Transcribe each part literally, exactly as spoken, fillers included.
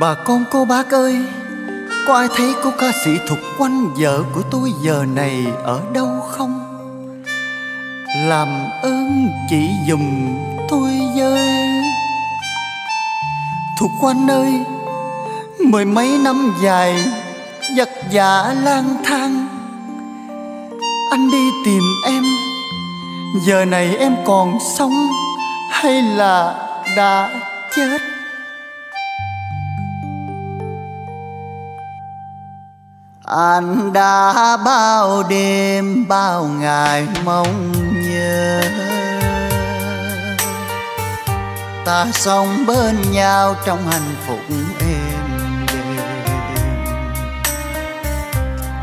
Bà con cô bác ơi, có ai thấy cô ca sĩ Thục Oanh vợ của tôi giờ này ở đâu không? Làm ơn chỉ dùm tôi với. Thục Oanh ơi, mười mấy năm dài vật vả lang thang, anh đi tìm em, giờ này em còn sống hay là đã chết? Anh đã bao đêm bao ngày mong nhớ, ta sống bên nhau trong hạnh phúc êm đềm.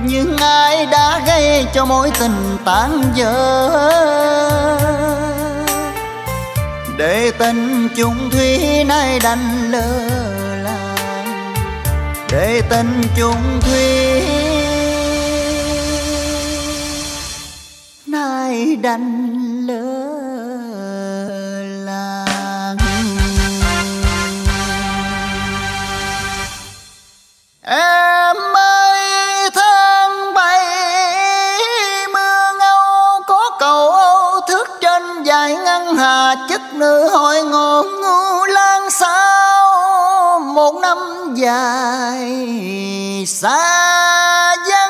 Nhưng ai đã gây cho mối tình tan vỡ, để tình chung thủy nay đành lơ là, để tình chung thủy nay đành lơ là. Em ơi tháng bảy mưa ngâu, có cầu Âu thước trên dài ngân hà, chất nữ hội ngộ ngu lan sao một năm dài xa dân.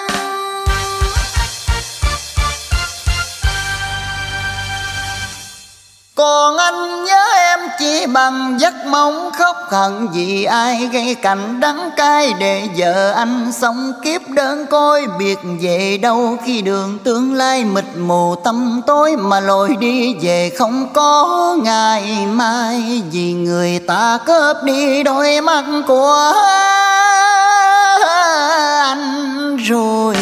Còn anh nhớ em chỉ bằng giấc mong khóc hận, vì ai gây cảnh đắng cay để vợ anh sống kiếp đơn côi. Biệt về đâu khi đường tương lai mịt mù tăm tối, mà lội đi về không có ngày mai, vì người ta cướp đi đôi mắt của anh rồi.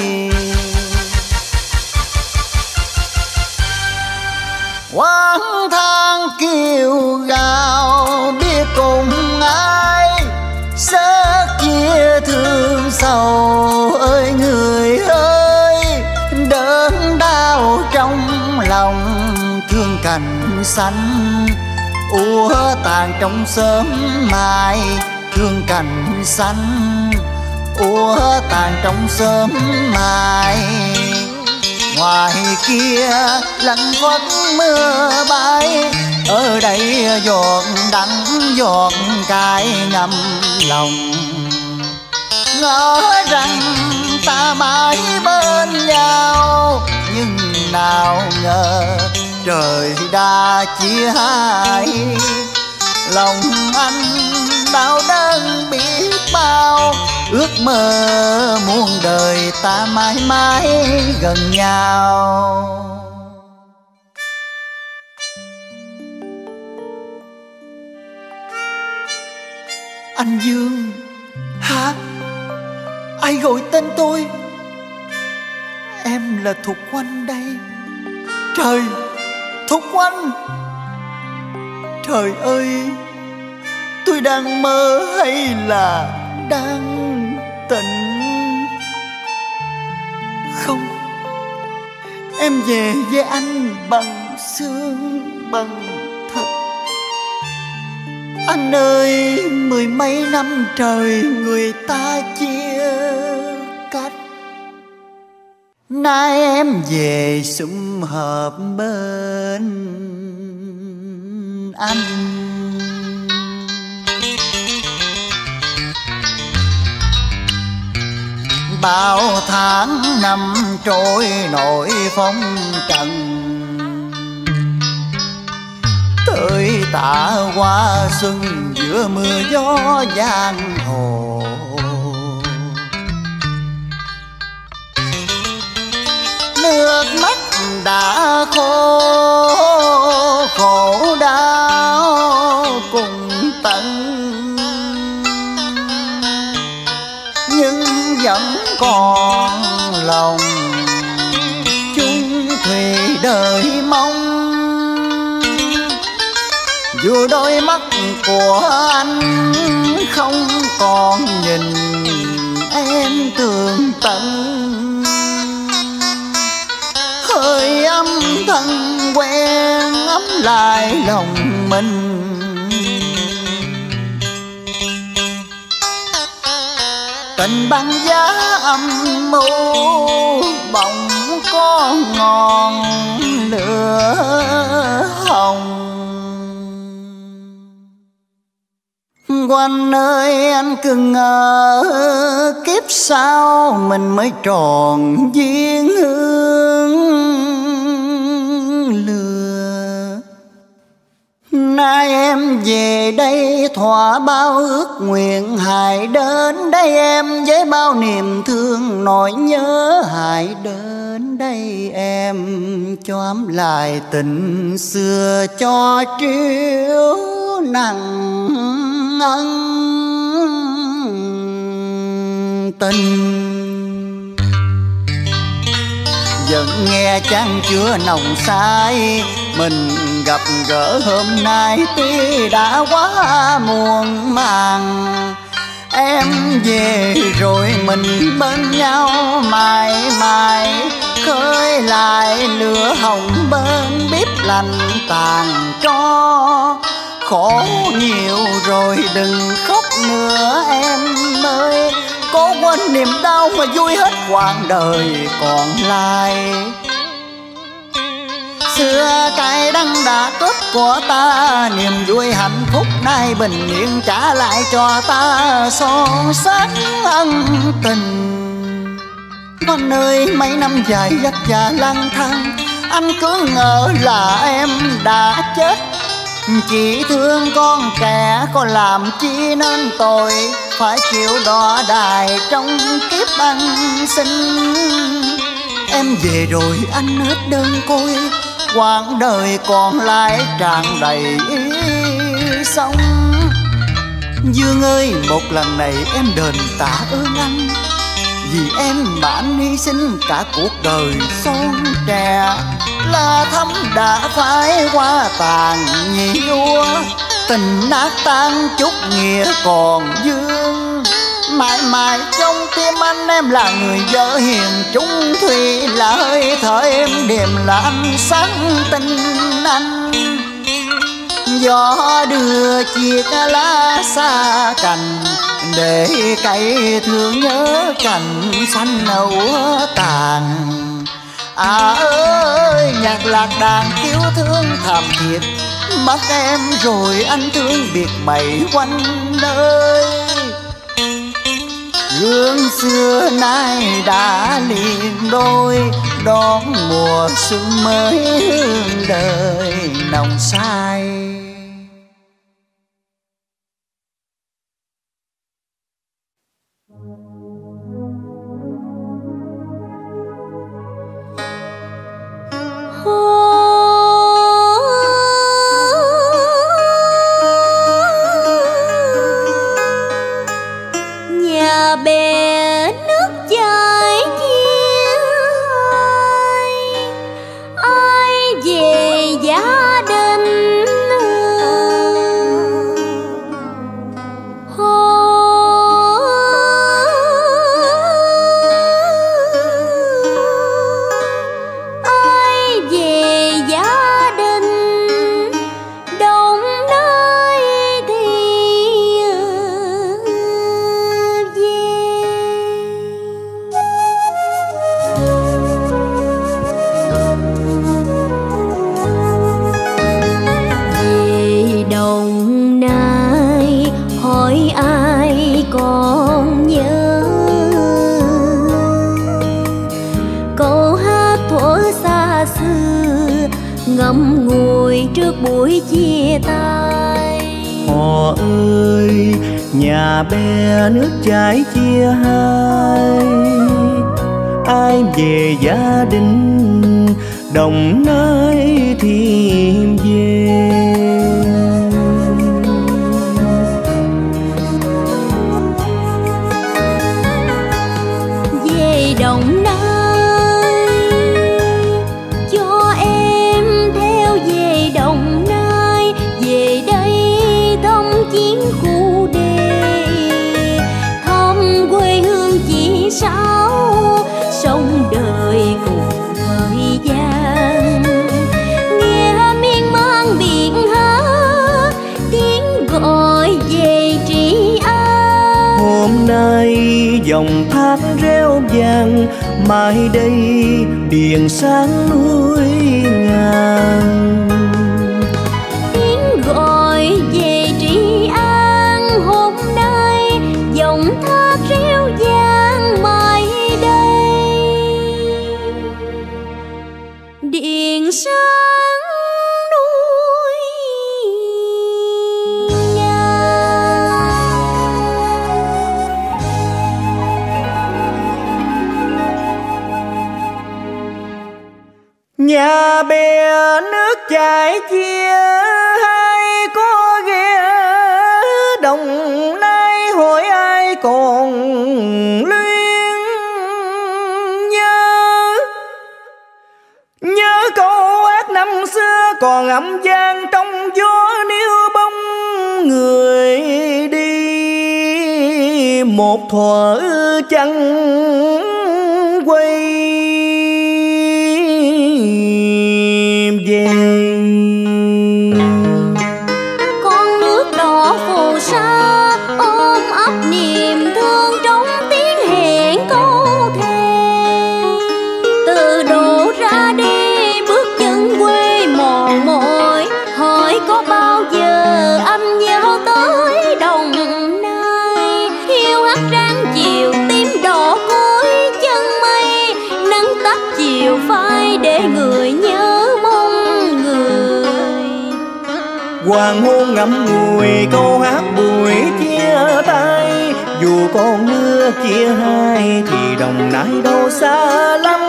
Quán thang kêu gào biết cùng ai, sẽ chia thương sầu ơi người ơi. Đớn đau trong lòng thương cành xanh, úa tàn trong sớm mai. Thương cành xanh, úa tàn trong sớm mai. Ngoài kia lạnh quất mưa bay, ở đây giọt đắng giọt cay ngầm lòng. Ngỡ rằng ta mãi bên nhau, nhưng nào ngờ trời đã chia hai. Lòng anh đau đớn biết bao, ước mơ muôn đời ta mãi mãi gần nhau. Anh Dương hả? Ai gọi tên tôi? Em là Thục Oanh đây. Trời, Thục Oanh! Trời ơi, tôi đang mơ hay là đang tỉnh? Không, em về với anh bằng xương bằng thịt. Anh ơi, mười mấy năm trời người ta chia cách, nay em về sum họp bên anh. Bao tháng năm trôi nổi phong trần, tới tạ qua xuân giữa mưa gió giang hồ. Nước mắt đã khô khổ đau cùng tận, nhưng vẫn còn lòng chung thủy đời mong. Dù đôi mắt của anh không còn nhìn em tường tận, hơi âm thân quen ấm lại lòng mình. tình băng giá âm mưu bỗng có ngọn lửa hồng. Quanh ơi anh cứ ngờ kiếp sau mình mới tròn duyên hương lừa. Nay em về đây thỏa bao ước nguyện, hãy đến đây em với bao niềm thương nỗi nhớ. Hãy đến đây em choám lại tình xưa cho triều nặng ân tình. Vẫn nghe chăng chưa nồng say, mình gặp gỡ hôm nay tuy đã quá muộn màng. Em về rồi mình bên nhau mãi mãi, khơi lại lửa hồng bên bếp lạnh tàn tro. Khổ nhiều rồi đừng khóc nữa em ơi, cố quên niềm đau mà vui hết quãng đời còn lại. Xưa cái đắng đã cướp của ta, niềm vui hạnh phúc nay bình yên trả lại cho ta son sắc ân tình. Con ơi mấy năm dài vất vả lang thang, anh cứ ngỡ là em đã chết. Chỉ thương con kẻ có làm chi nên tội, phải chịu đọa đài trong kiếp ăn xin. Em về rồi anh hết đơn côi, quãng đời còn lại tràn đầy ý sông. Dương ơi một lần này em đền tạ ơn anh, vì em mà anh hy sinh cả cuộc đời son trẻ. Lá thắm đã phai hoa tàn nhúa, tình nát tan chút nghĩa còn vương. Mãi mãi trong tim anh em là người vợ hiền trung thủy, là hơi thở em đềm là ánh sáng tình anh. Gió đưa chiếc lá xa cành để cây thương nhớ cành xanh nâu tàn. À ơi nhạc lạc đàn cứu thương thảm thiệt, mất em rồi anh thương biệt mày quanh nơi. Gương xưa nay đã liền đôi, đón mùa xuân mới hương đời nồng say. Nhà bè nước chảy chia hai, ai về gia đình hồ. Ai về gia đình đông nơi thì còn nhớ câu hát thuở xa xưa ngậm ngùi trước buổi chia tay. Họ ơi nhà bè nước chảy chia hai, ai về gia đình đồng nơi thì về. Đồng Nai cho em theo về Đồng Nai, về đây thăm chiến khu đề, thăm quê hương chỉ sáu sông đời cùng thời gian. Nghe miên man biển hát tiếng gọi về trị an. Hôm nay dòng thác reo vàng, mai đây điện sáng núi ngàn. Tiếng gọi về Trị An hôm nay, dòng thác reo vàng mai đây điện sáng. Nhà bè nước chảy chia hay có ghé đồng nay, hỏi ai còn luyến nhớ. Nhớ câu hát năm xưa còn âm vang trong gió, níu bóng người đi một thuở chẳng quay về. Con nước đỏ phù sa ôm ấp niềm thương trong tiếng hẹn câu thề. Từ đổ ra đi bước chân quê mòn mỏi, hỏi có bao giờ anh nhớ tới đồng nai. Hiu hắt răng chiều tím đỏ cuối chân mây, nắng tắt chiều phai để người nhớ. Hoàng hôn ngậm ngùi câu hát buổi chia tay, dù con mưa chia hai thì Đồng Nai đâu xa lắm.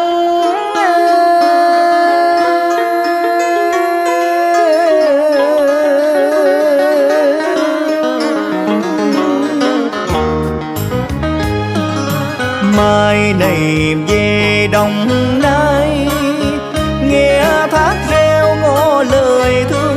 Mai này về Đồng Nai, nghe thác reo ngỏ lời thương.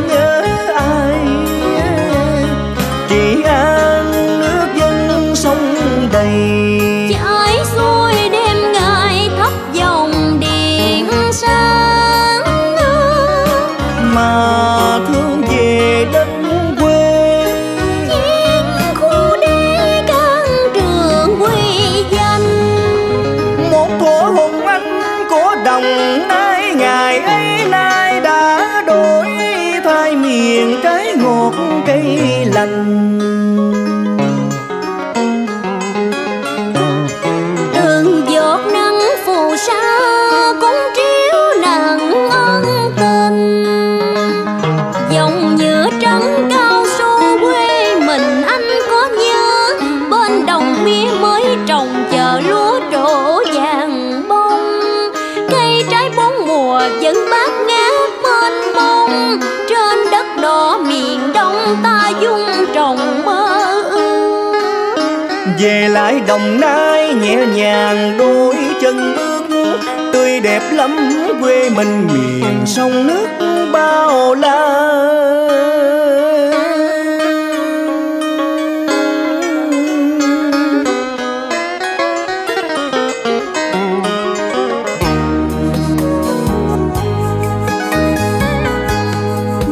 Về lại Đồng Nai nhẹ nhàng đôi chân bước, tươi đẹp lắm quê mình miền sông nước bao la.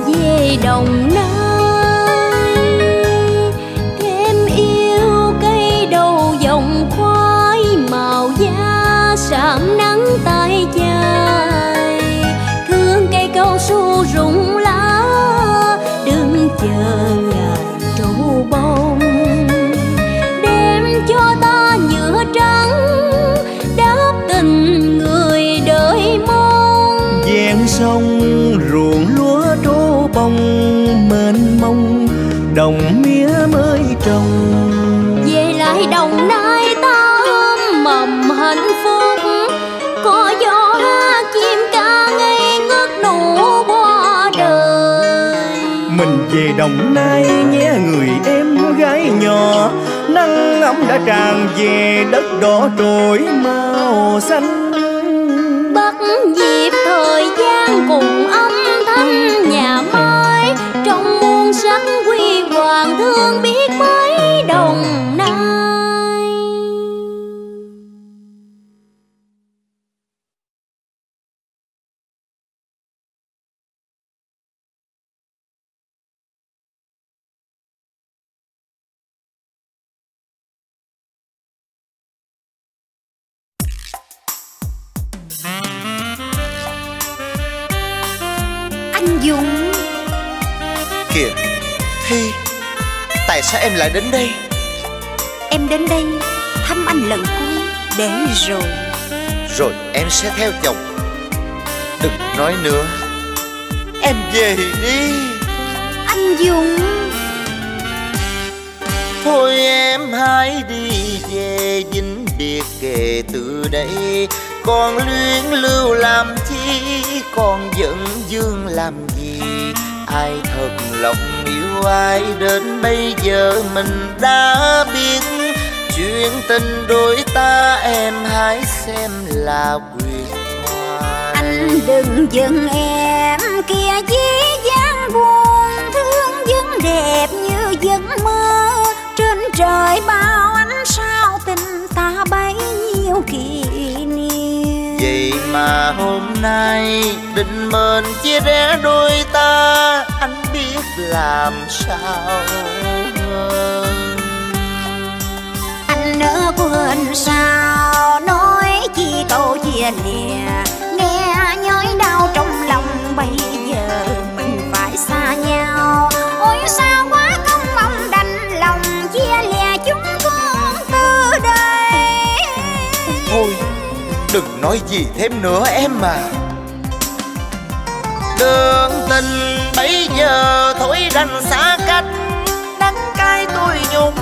Về Đồng Nai sạm nắng tay dài, thương cây cao su rụng lá, đừng chờ ngày trổ bông. Đem cho ta nhựa trắng đáp tình người đợi mong. Ven sông ruộng lúa trổ bông mênh mông, đồng mía mới trồng. Về lại Đồng Nai ta ôm mầm hạnh phúc, có gió chim ca ngây ngất nụ qua đời. Mình về Đồng Nai nhé người em gái nhỏ, nắng ấm đã tràn về đất đỏ trỗi màu xanh. Bắt nhịp thời gian cùng âm thanh nhà mai, trong muôn sắc huy hoàng thương biết mấy Đồng Nai. Dung. Kìa Thi, tại sao em lại đến đây? Em đến đây thăm anh lần cuối, để rồi Rồi em sẽ theo chồng. Đừng nói nữa, em về đi anh Dũng. Thôi em hãy đi về vĩnh biệt, kể từ đây còn luyến lưu làm chi, còn giận dương làm gì. Ai thật lòng yêu ai, đến bây giờ mình đã biết. Chuyện tình đôi ta em hãy xem là quyền thoại. Anh đừng giận em, kia dĩ dáng buồn thương vẫn đẹp như giấc mơ. Trên trời bao ánh sao, tình ta bấy nhiêu kỷ niệm. Vậy mà hôm nay định mệnh chia rẽ đôi ta, anh biết làm sao hơn. Anh nỡ quên sao, nói chi câu chia lìa, nghe nhói đau trong lòng. Bây giờ mình phải xa nhau, ôi sao quá không mong đành lòng, chia lìa chúng con từ đây. Thôi đừng nói gì thêm nữa em mà. Đường tình bây giờ thôi đành xa cách, đắng cay tôi nhục.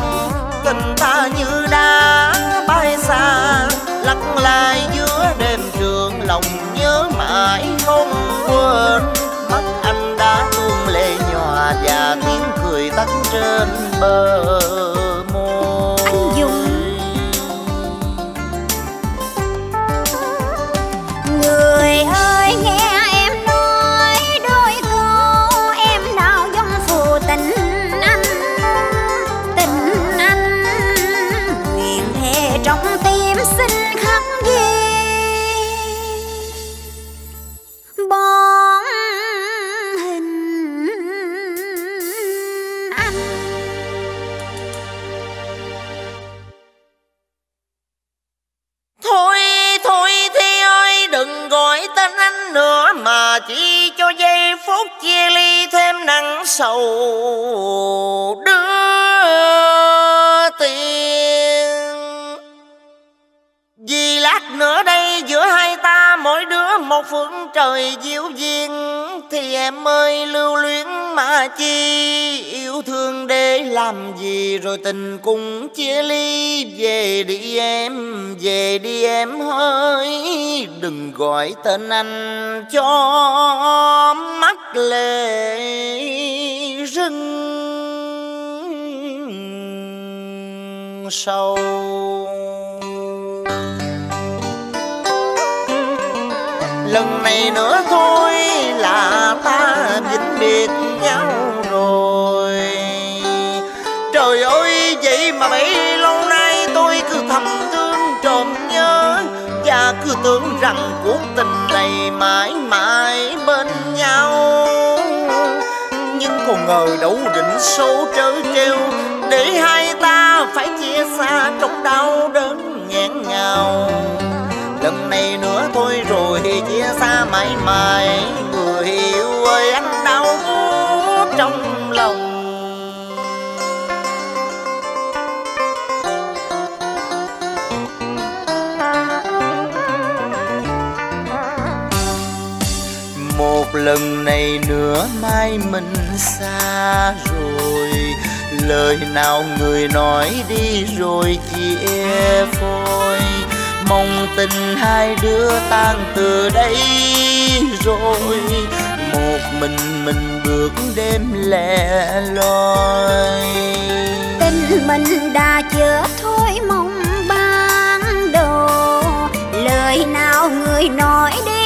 Tình ta như đá bay xa, lặng lại giữa đêm trường, lòng nhớ mãi không quên. Mắt anh đã tuôn lệ nhòa, và tiếng cười tắt trên bờ môi. Anh Dũng, người ơi nghe em nói đôi câu, em nào giống phụ tình. Trong tim xin khắc ghi bóng hình anh. Thôi thôi Thi ơi, đừng gọi tên anh nữa, mà chỉ cho giây phút chia ly thêm nắng sầu đưa tiền. Vì lát nữa đây giữa hai ta mỗi đứa một phương trời diệu duyên, thì em ơi lưu luyến mà chi, yêu thương để làm gì, rồi tình cùng chia ly. Về đi em, về đi em ơi, đừng gọi tên anh cho mắt lệ rưng sâu. Lần này nữa thôi là ta vĩnh biệt nhau rồi. Trời ơi, vậy mà bấy lâu nay tôi cứ thầm thương trộm nhớ, và cứ tưởng rằng cuộc tình này mãi mãi bên nhau. Nhưng còn ngờ đâu định số trớ trêu, để hai ta phải chia xa trong đau đớn nghẹn ngào. Lần này nữa thôi rồi chia xa mãi mãi, người yêu ơi anh đau buốt trong lòng. Một lần này nữa mai mình xa rồi, lời nào người nói đi rồi chia phôi. Mong tình hai đứa tan từ đây rồi, một mình mình bước đêm lẻ loi. Tình mình đã chết thôi mong ban đầu, lời nào người nói đi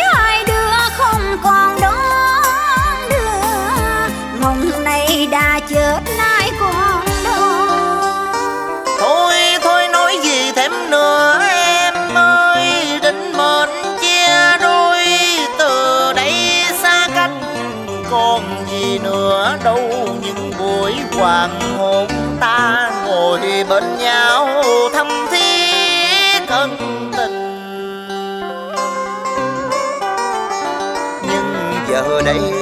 hai đứa không còn đó nữa, mong này đã chết nay còn đâu. Thêm nữa em ơi, định mệnh chia đôi, từ đây xa cách còn gì nữa đâu. Những buổi hoàng hôn ta ngồi bên nhau thầm thiết ân tình. giờ đây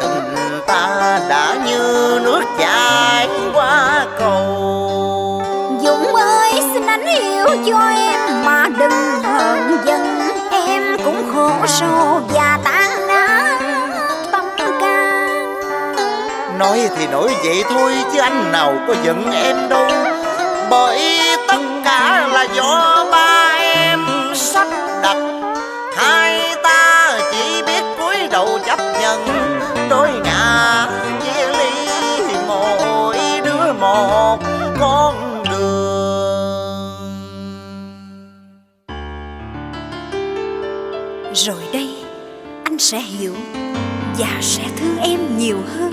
tình ta đã như nước chảy qua cầu. Dũng ơi xin anh yêu cho em mà đừng hờn giận, em cũng khổ sâu và tan nát tâm can. Nói thì nói vậy thôi chứ anh nào có giận em đâu, bởi tất cả là do ba em sắp đặt. Hai ta chỉ biết cúi đầu chấp nhận, đôi ngả chia ly mỗi đứa một con đường. Rồi đây anh sẽ hiểu và sẽ thương em nhiều hơn.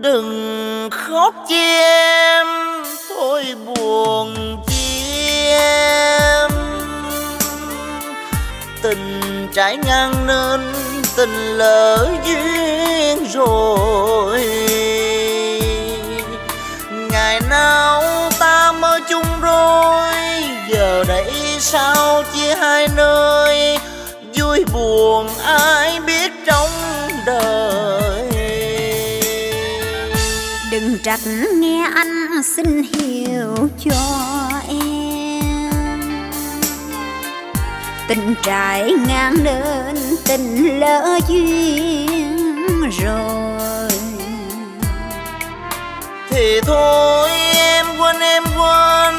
Đừng khóc chi em, thôi buồn chi em. Tình trái ngang nên tình lỡ duyên rồi. Ngày nào ta mơ chung rồi, giờ đây sao chia hai nơi. Vui buồn ai biết trong đời. Đừng trách nghe anh xin hiểu cho em. Tình trải ngang nên tình lỡ duyên rồi. Thì thôi em quên em quên,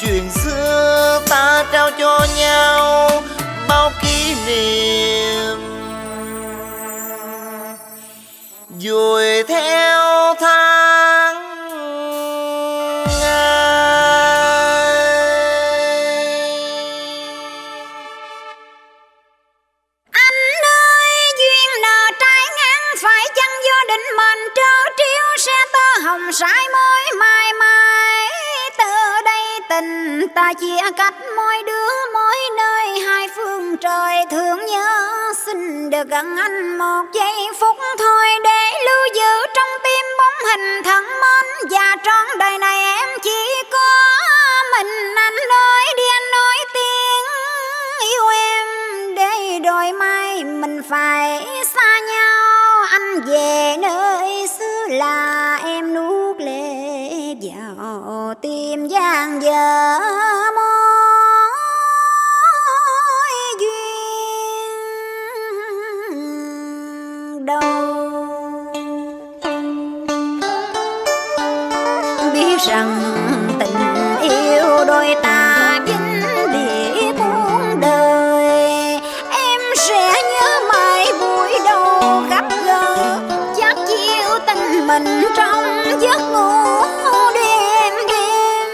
chuyện xưa ta trao cho nhau bao kỷ niệm. Rồi theo tháng ngày. Anh ơi duyên nợ trái ngang, phải chăng do định mệnh trớ trêu, sẽ tơ hồng sải mối mai mai. Từ đây tình ta chia cách mỗi đứa mỗi nơi, hai phương trời thương nhớ. Xin được gần anh một giây phút thôi, để lưu giữ trong tim bóng hình thân mến. Và trọn đời này em chỉ có mình anh ơi, đi anh nói tiếng yêu em, để rồi mai mình phải xa nhau. Anh về nơi xứ là em nuốt lệ vào tim gian dở mong. Biết rằng tình yêu đôi ta chính để buông đời, em sẽ nhớ mãi buổi đầu gặp gỡ. Chắc chiều tình mình trong giấc ngủ đêm đêm,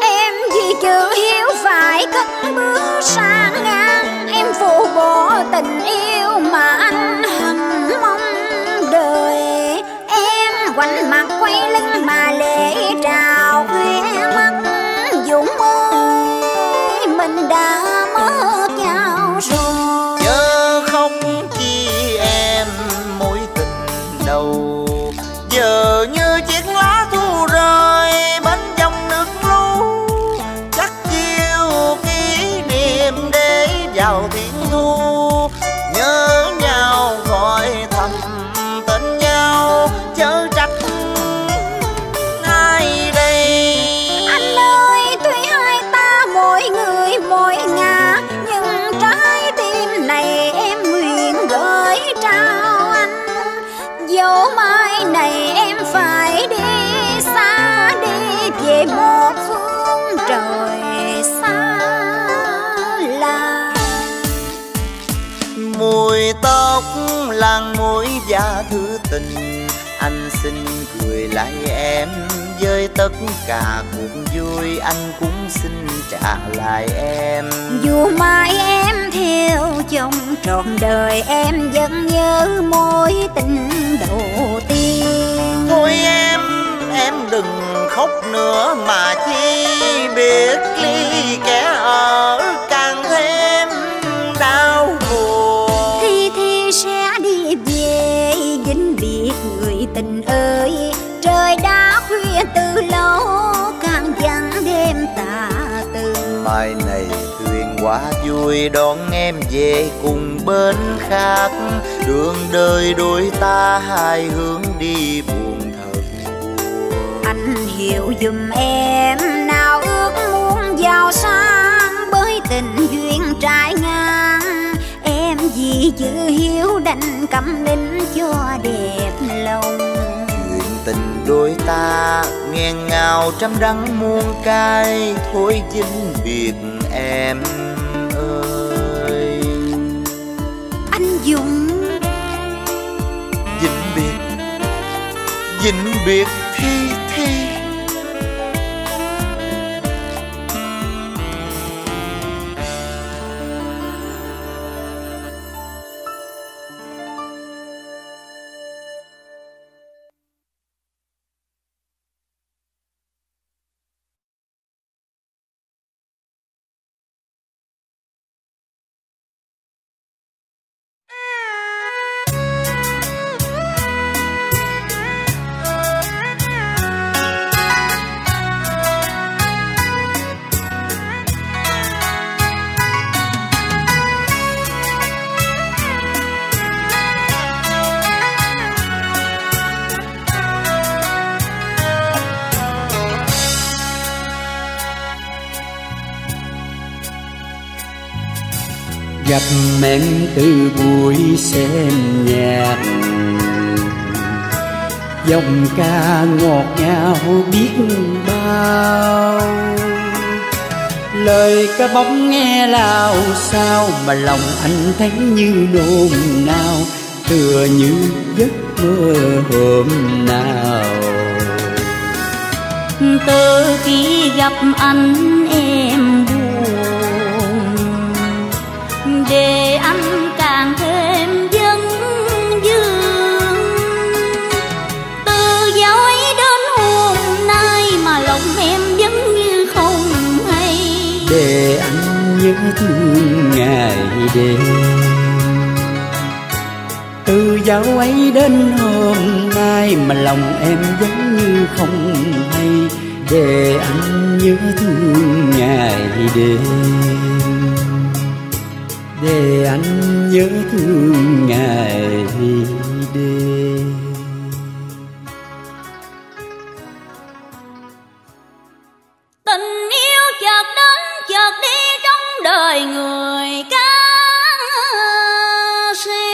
em vì chữ hiếu phải cất bước sang ngang. Em phụ bỏ tình yêu mà anh hằng mong đời, em quanh mặt quay lưng mà lệ trào khóe mắt. Dũng ơi mình đã mất nhau rồi, chớ không chi em mối tình đầu. Giờ như chiếc lá thu rơi bên dòng nước lũ, chắc chiêu kỷ niệm để vào thiên thu. Nhớ nhau gọi thầm tên nhau, chớ trách ai đây. Anh ơi tuy hai ta mỗi người mỗi ngả, nhưng trái tim này em nguyện gửi trao anh. Dẫu mai này em phải đi xa, đi về một phương trời xa lạ. Mùi tóc làng mối và thứ tình, anh xin cười lại em. Với tất cả cuộc vui anh cũng xin trả lại em. Dù mai em theo chồng trọn đời, em vẫn nhớ mối tình đầu tiên. Thôi em, em đừng khóc nữa mà chi biết ly kẻ ở càng thêm đau buồn. Thì thì sẽ đi về vĩnh biệt người tình ơi, trời đã khuya từ lâu càng vắng đêm tà tư. Mai này thuyền quá vui đón em về cùng bên khác. Đường đời đôi ta hai hướng đi buồn thật. Anh hiểu giùm em nào ước muốn giàu sang, bởi tình duyên trái ngang. Em vì chữ hiếu đành cầm đính cho đẹp lòng. Tình đôi ta nghẹn ngào trăm đắng muôn cay, thôi chinh biệt em ơi. Anh Dũng vĩnh biệt, vĩnh biệt Thi Thi. Gặp em từ buổi xem nhạc, dòng ca ngọt ngào biết bao. Lời cá bóng nghe lao sao mà lòng anh thấy như nôn nao, tựa như giấc mơ hôm nào. Từ khi gặp anh em để anh càng thêm vấn vương, từ dối đến hôm nay mà lòng em vẫn như không hay. Để anh nhớ thương ngày đêm, từ dấu ấy đến hôm nay mà lòng em vẫn như không hay. Để anh nhớ thương ngày đêm, để anh nhớ thương ngày đêm. Tình yêu chợt đến chợt đi trong đời người ca sĩ,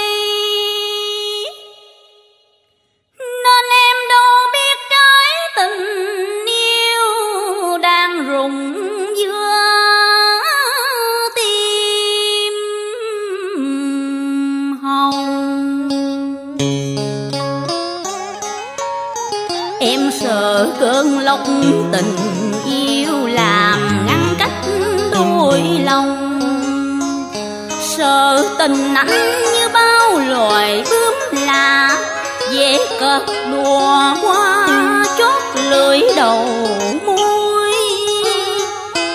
nên em đâu biết trái tình yêu đang rụng dưa. Cơn lốc tình yêu làm ngăn cách đôi lòng, sợ tình anh như bao loài bướm lạ dễ cợt đùa qua chót lưỡi đầu môi.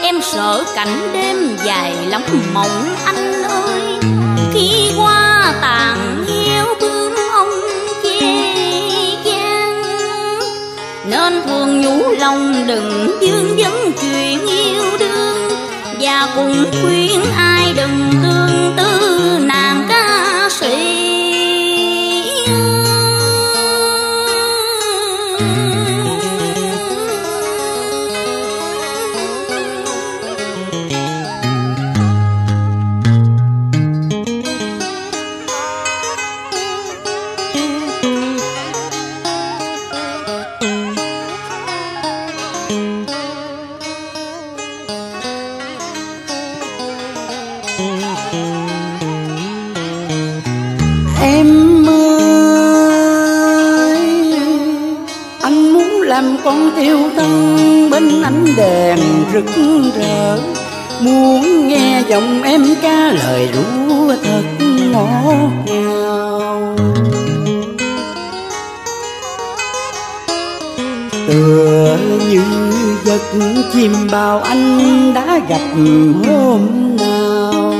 Em sợ cảnh đêm dài lắm mộng anh ơi, khi qua tàn hiu bướm ông che gian, nên thương nhủ lòng đừng vương vấn chuyện yêu đương, và cũng khuyên ai đừng tương tư nàng ca sĩ. Con tiêu thân bên ánh đèn rực rỡ, muốn nghe giọng em ca lời ru thật ngọt ngào. Tựa như giấc chim bao anh đã gặp hôm nào,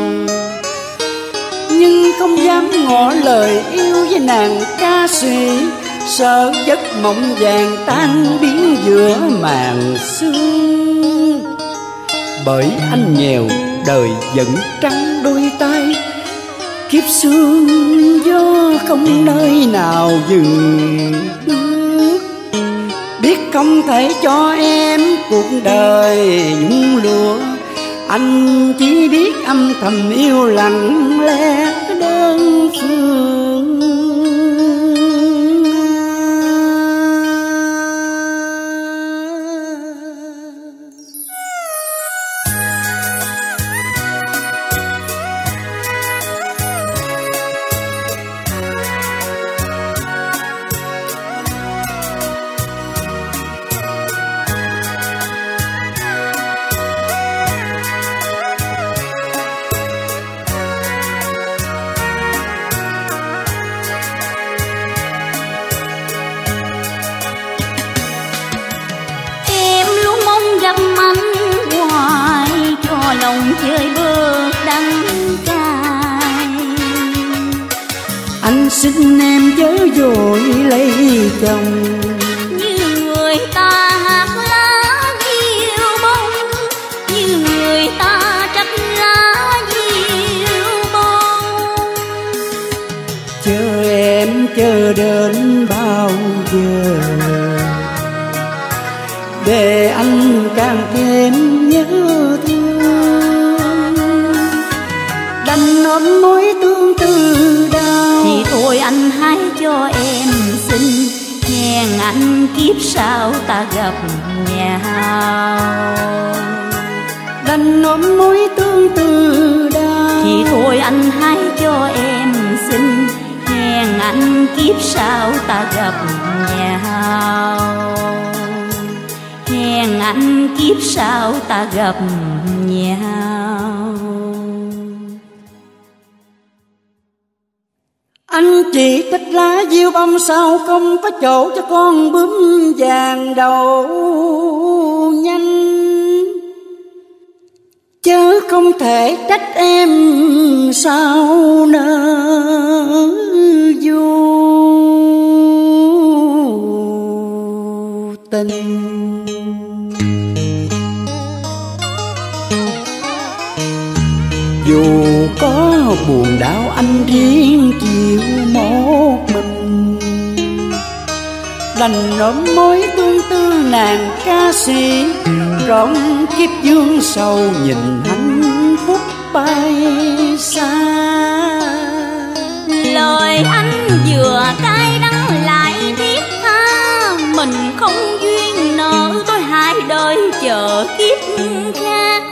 nhưng không dám ngỏ lời yêu với nàng ca sĩ, sợ giấc mộng vàng tan biến giữa màn sương. Bởi anh nghèo đời vẫn trắng đôi tay. Kiếp sương gió không nơi nào dừng bước, biết không thể cho em cuộc đời nhung lụa. Anh chỉ biết âm thầm yêu lặng lẽ đơn phương. Xin em chớ vội lấy chồng như người ta hạt lá diêu bông, như người ta trách lá diêu bông. Chờ em chờ đến bao giờ để anh càng thêm nhớ thương, đành ôm mối tương tư đau. Thì thôi anh hãy cho em xin, hẹn anh kiếp sau ta gặp nhau. Đành ôm mối tương tư đau. Thì thôi anh hãy cho em xin, hẹn anh kiếp sau ta gặp nhau. Hẹn anh kiếp sau ta gặp nhau. Anh chỉ thích lá diêu bông sao không có chỗ cho con bướm vàng đầu nhanh. Chớ không thể trách em sao nỡ vô tình. Dù có buồn đau anh riêng chịu một mình, đành ôm mối tương tư nàng ca sĩ. Trọn kiếp dương sầu nhìn hạnh phúc bay xa. Lời anh vừa cay đắng lại thiết tha, mình không duyên nợ tôi hai đời chờ kiếp khác.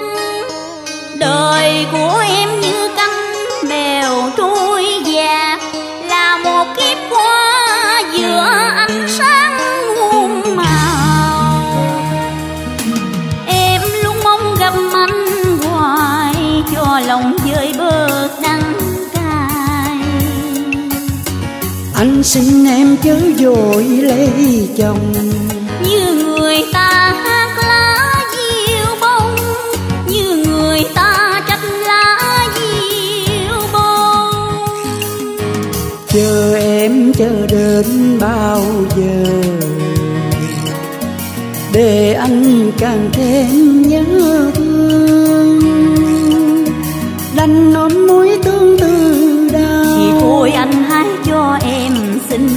Đời của em như cánh bèo trôi dạt, là một kiếp qua giữa ánh sáng muôn màu. Em luôn mong gặp anh hoài cho lòng vơi bớt đắng cay. Anh xin em chớ vội lấy chồng như người ta hát lá diêu bông, như người ta chờ em chờ đến bao giờ để anh càng thêm nhớ thương, đành ôm mối tương tư đau. Thì thôi anh hãy cho em xin,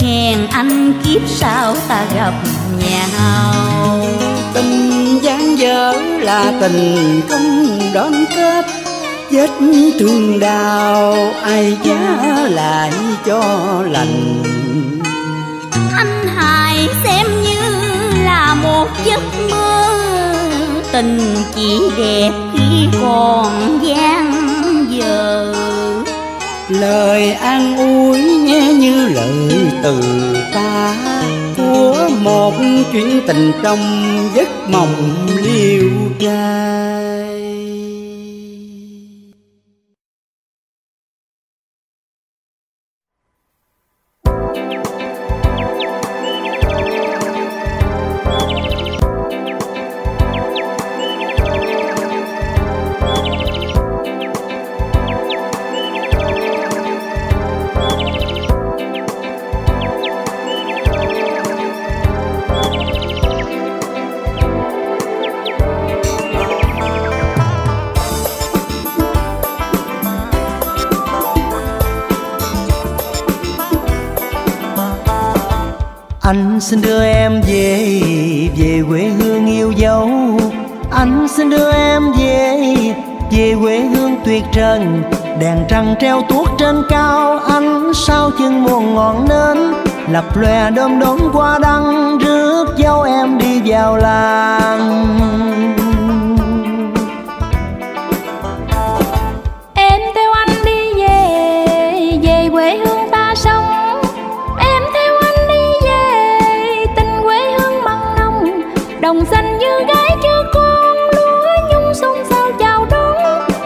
hẹn anh kiếp sau ta gặp nhau. Tình dang dở là tình không đón kết, vết thương đau ai giá lại cho lành. Anh hãy xem như là một giấc mơ, tình chỉ đẹp khi còn dang dở. Lời an ủi nghe như lời từ ta của một chuyện tình trong giấc mộng liêu trai. Anh xin đưa em về, về quê hương yêu dấu. Anh xin đưa em về, về quê hương tuyệt trần. Đèn trăng treo tuốt trên cao, anh sao chừng muôn ngọn nến lập lòe đom đóm qua đăng, rước dâu em đi vào làng. Em theo anh đi về, về quê hương ta sống. Em theo anh đi về, tình quê hương mặn nồng. Đồng xanh như gái chưa con, lúa nhung sông sao chào đón.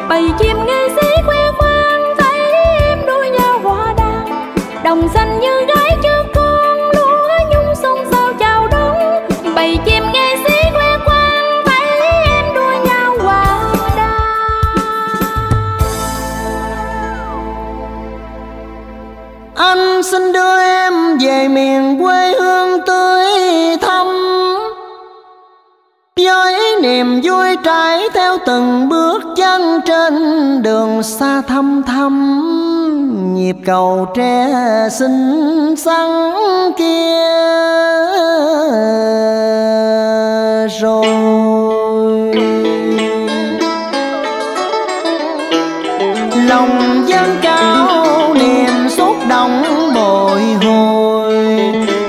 Bầy chim nghệ sĩ khoe khoang, thấy em đua nhau hòa đàn. Đồng xanh như gái chưa con, lúa nhung sông sao chào đón. Bầy chim nghệ sĩ khoe khoang, thấy em đua nhau hòa đàn. Anh xin đưa em về miền quê hương tươi thắm, với niềm vui trải theo từng bước chân trên đường xa thăm thăm. Nhịp cầu tre xinh xắn kia rồi, lòng dâng cao niềm xúc động bồi hồi.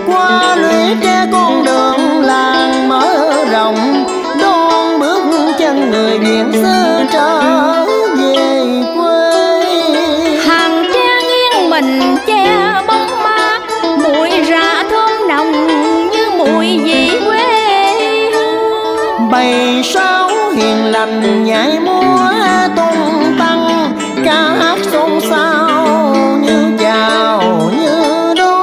Qua lũy tre con đường làng mở rộng, đón bước chân người miền xưa trở về quê. Hàng tre nghiêng mình che bóng mát, bụi rạ thơm nồng như mùi vị quê. Bầy sao hiền lành nhảy múa tung tăng, ca hát xôn xao như chào như đón.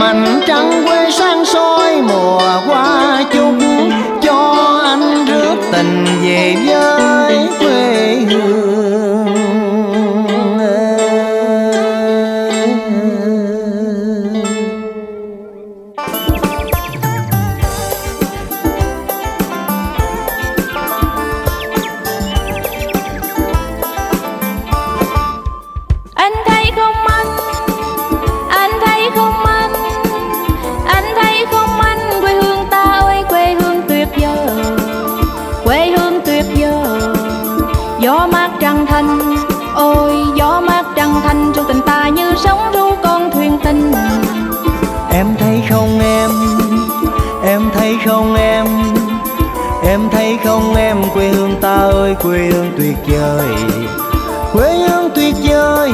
Mảnh trăng quê sang soi mùa qua chung, cho anh rước tình về với quê hương. Em thấy không em, em thấy không em, em thấy không em, quê hương ta ơi, quê hương tuyệt vời. Quê hương tuyệt vời,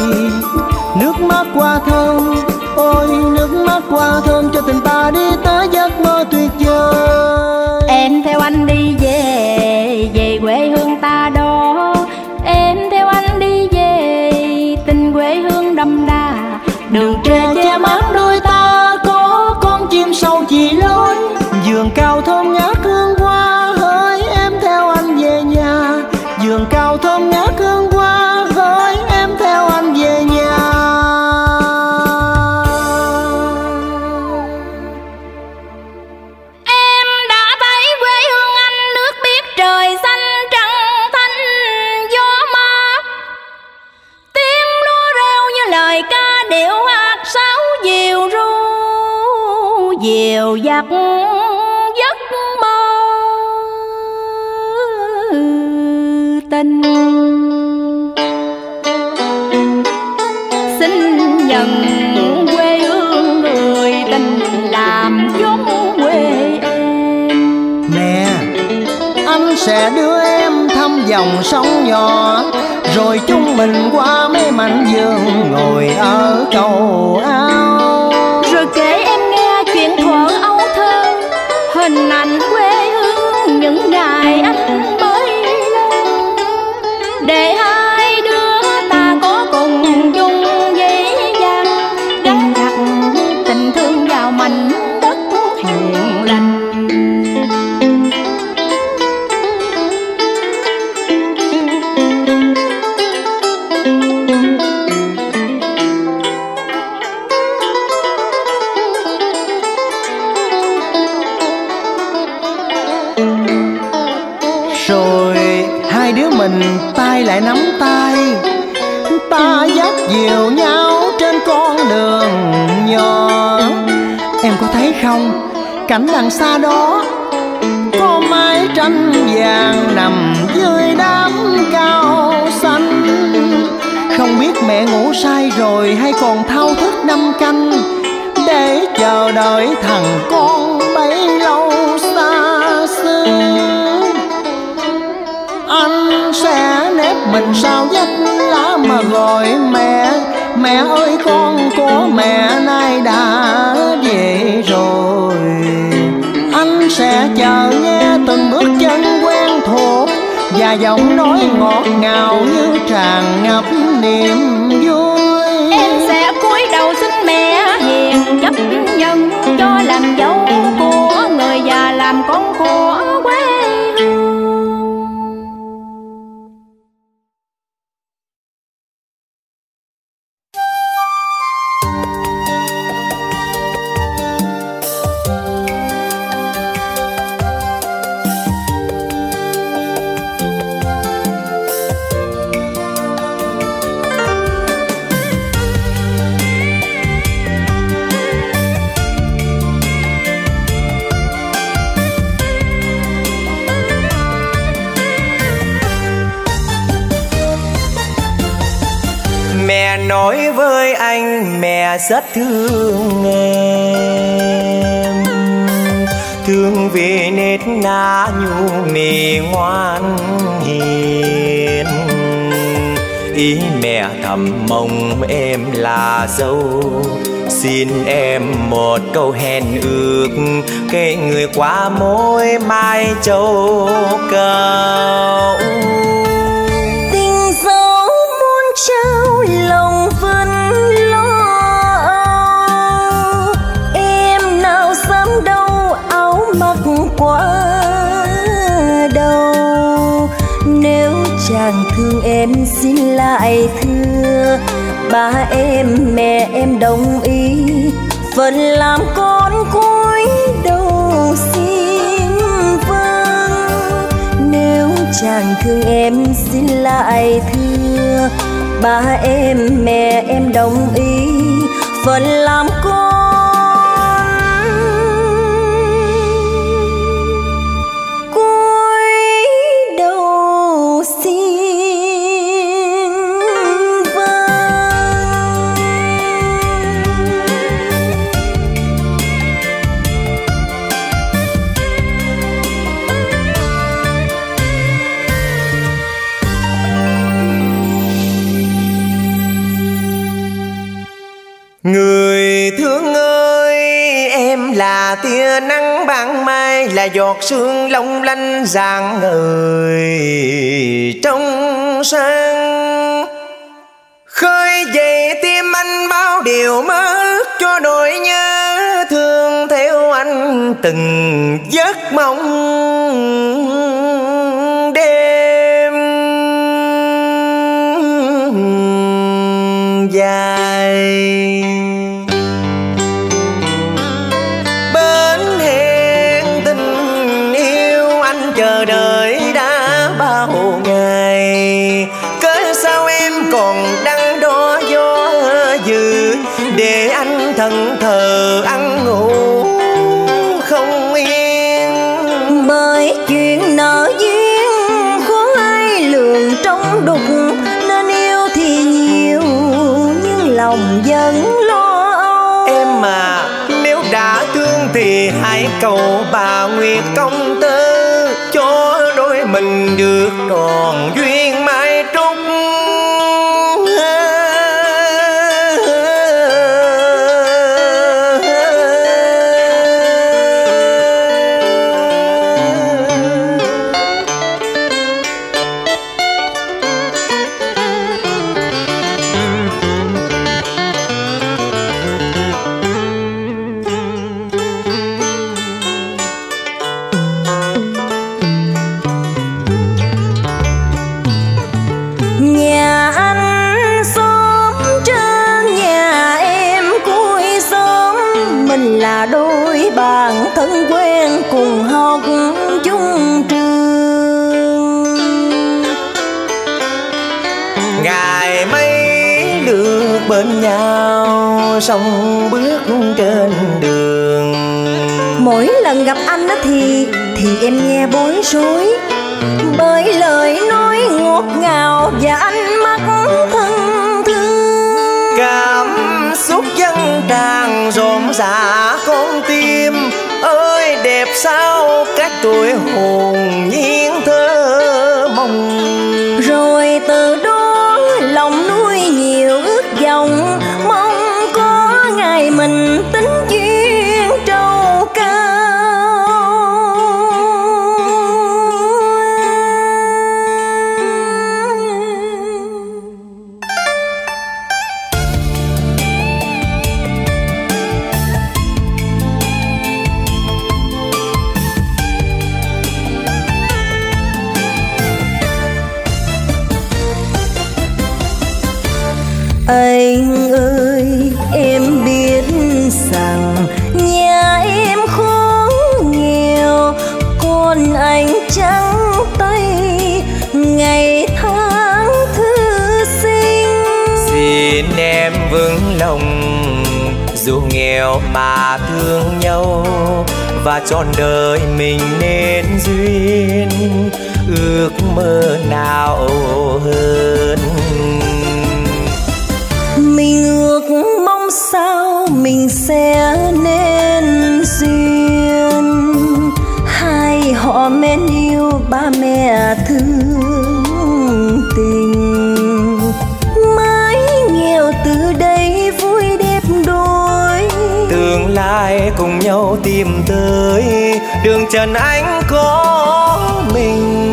nước mắt qua thơm, ôi nước mắt qua thơm, cho tình ta đi tới giấc mơ tuyệt vời. Em theo anh đi về, về quê hương ta đó. Em theo anh đi về, tình quê hương đậm đà. Đường tre che mắt đôi ta, có con chim sâu chỉ lối. Vườn cao thơm ngát hương hoa, hỡi em theo anh về nhà. Vườn cao thơm ngát hương hoa, hỡi em theo anh về nhà. Em đã thấy quê hương anh, nước biếc trời xanh, trăng thanh gió mát. Tiếng lúa reo như lời ca, điệu hát sáo diều ru diều dặt giấc mơ. tình. Xin nhận quê hương người tình làm chốn quê em. Nè, anh sẽ đưa em thăm dòng sông nhỏ, rồi chúng mình qua mấy mảnh vườn ngồi ở cầu ao, rồi kể em nghe chuyện thuở âu thơ, hình ảnh quê hương những ngày anh mới lớn, để hai đứa ta có cùng chung dễ dàng gắn đặt tình thương vào mảnh đất hiền lành. Tay lại nắm tay, ta dắt dìu nhau trên con đường nhỏ. Em có thấy không, cảnh đằng xa đó có mái tranh vàng nằm dưới đám cao xanh. Không biết mẹ ngủ say rồi hay còn thao thức năm canh để chờ đợi thằng con bấy lâu xa xưa. Anh sẽ nép mình sao dắt lá mà gọi mẹ, mẹ ơi con của mẹ nay đã về rồi. Anh sẽ chờ nghe từng bước chân quen thuộc và giọng nói ngọt ngào như tràn ngập niềm vui. Em sẽ cúi đầu xin mẹ hiền chấp nhận cho làm dâu của người già làm con của quê. Nói với anh mẹ rất thương em, thương vì nết na nhu mì ngoan hiền. Ý mẹ thầm mong em là dâu, xin em một câu hẹn ước, cái người quá mối mai châu cầu. Tình dấu muốn trao lòng quá đâu, nếu chàng thương em xin lại thưa, ba em mẹ em đồng ý vẫn làm con cúi đầu xin vâng. Nếu chàng thương em xin lại thưa, ba em mẹ em đồng ý vẫn làm con. Người thương ơi, em là tia nắng ban mai, là giọt sương long lanh rạng ngời trong sáng, khơi dậy tim anh bao điều mơ ước cho nỗi nhớ thương theo anh từng giấc mộng đêm dài. Thần thờ ăn ngủ không yên, bởi chuyện nợ duyên khó ai lường đục nên yêu thì nhiều nhưng lòng vẫn lo âu. Em mà nếu đã thương thì hãy cầu bà Nguyệt công tử cho đôi mình được tròn duyên mãi trúc. Bên nhau song bước trên đường, mỗi lần gặp anh thì thì em nghe bối rối bởi lời nói ngọt ngào và ánh mắt thân thương. Cảm xúc dâng tràn rộn rã con tim ơi, đẹp sao các tuổi hồn nhiên thơ mộng. Rồi từ đó lòng nuôi nhiều ước dòng, mong có ngày mình tính duyên trầu cao. Anh ơi em biết rằng nhà em khó nghèo, còn anh trắng tay ngày tháng thư sinh. Xin em vững lòng dù nghèo mà thương nhau, và trọn đời mình nên duyên ước mơ nào hơn. Mình ước mong sao mình sẽ nên duyên, hai họ mến yêu ba mẹ thương tình. Mãi nghèo từ đây vui đẹp đôi, tương lai cùng nhau tìm tới đường trần anh có mình.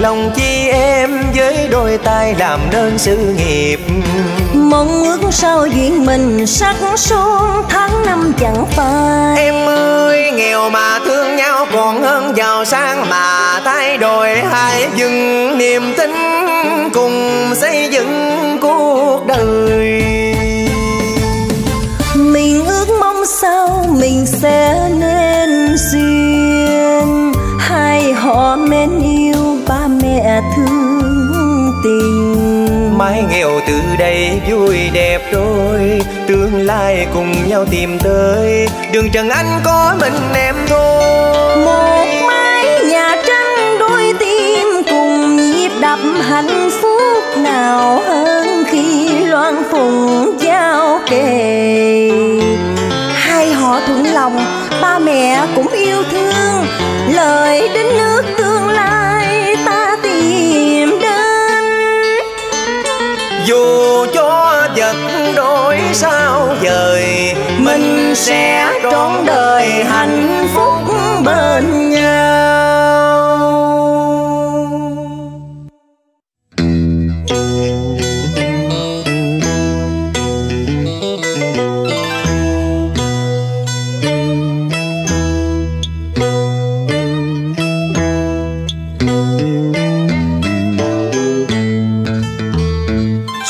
Lòng chi em với đôi tay làm nên sự nghiệp, mong ước sao duyên mình sắc son tháng năm chẳng phai. Em ơi nghèo mà thương nhau còn hơn giàu sang mà thay đổi, hãy dừng niềm tin cùng xây dựng cuộc đời. Mình ước mong sao mình sẽ nên duyên, hai họ mến yêu ba mẹ thương tình. Mãi nghèo từ đây vui đẹp rồi, tương lai cùng nhau tìm tới, đường Trần Anh có mình em thôi. Một mái nhà trắng đôi tim cùng nhịp đập, hạnh phúc nào hơn khi loan phùng giao kề. Hai họ thuận lòng, ba mẹ cũng yêu thương, lời đến nước tương lai ta tìm đến. Dù cho vật đổi sao dời, mình sẽ trọn đời hạnh phúc bên nhau.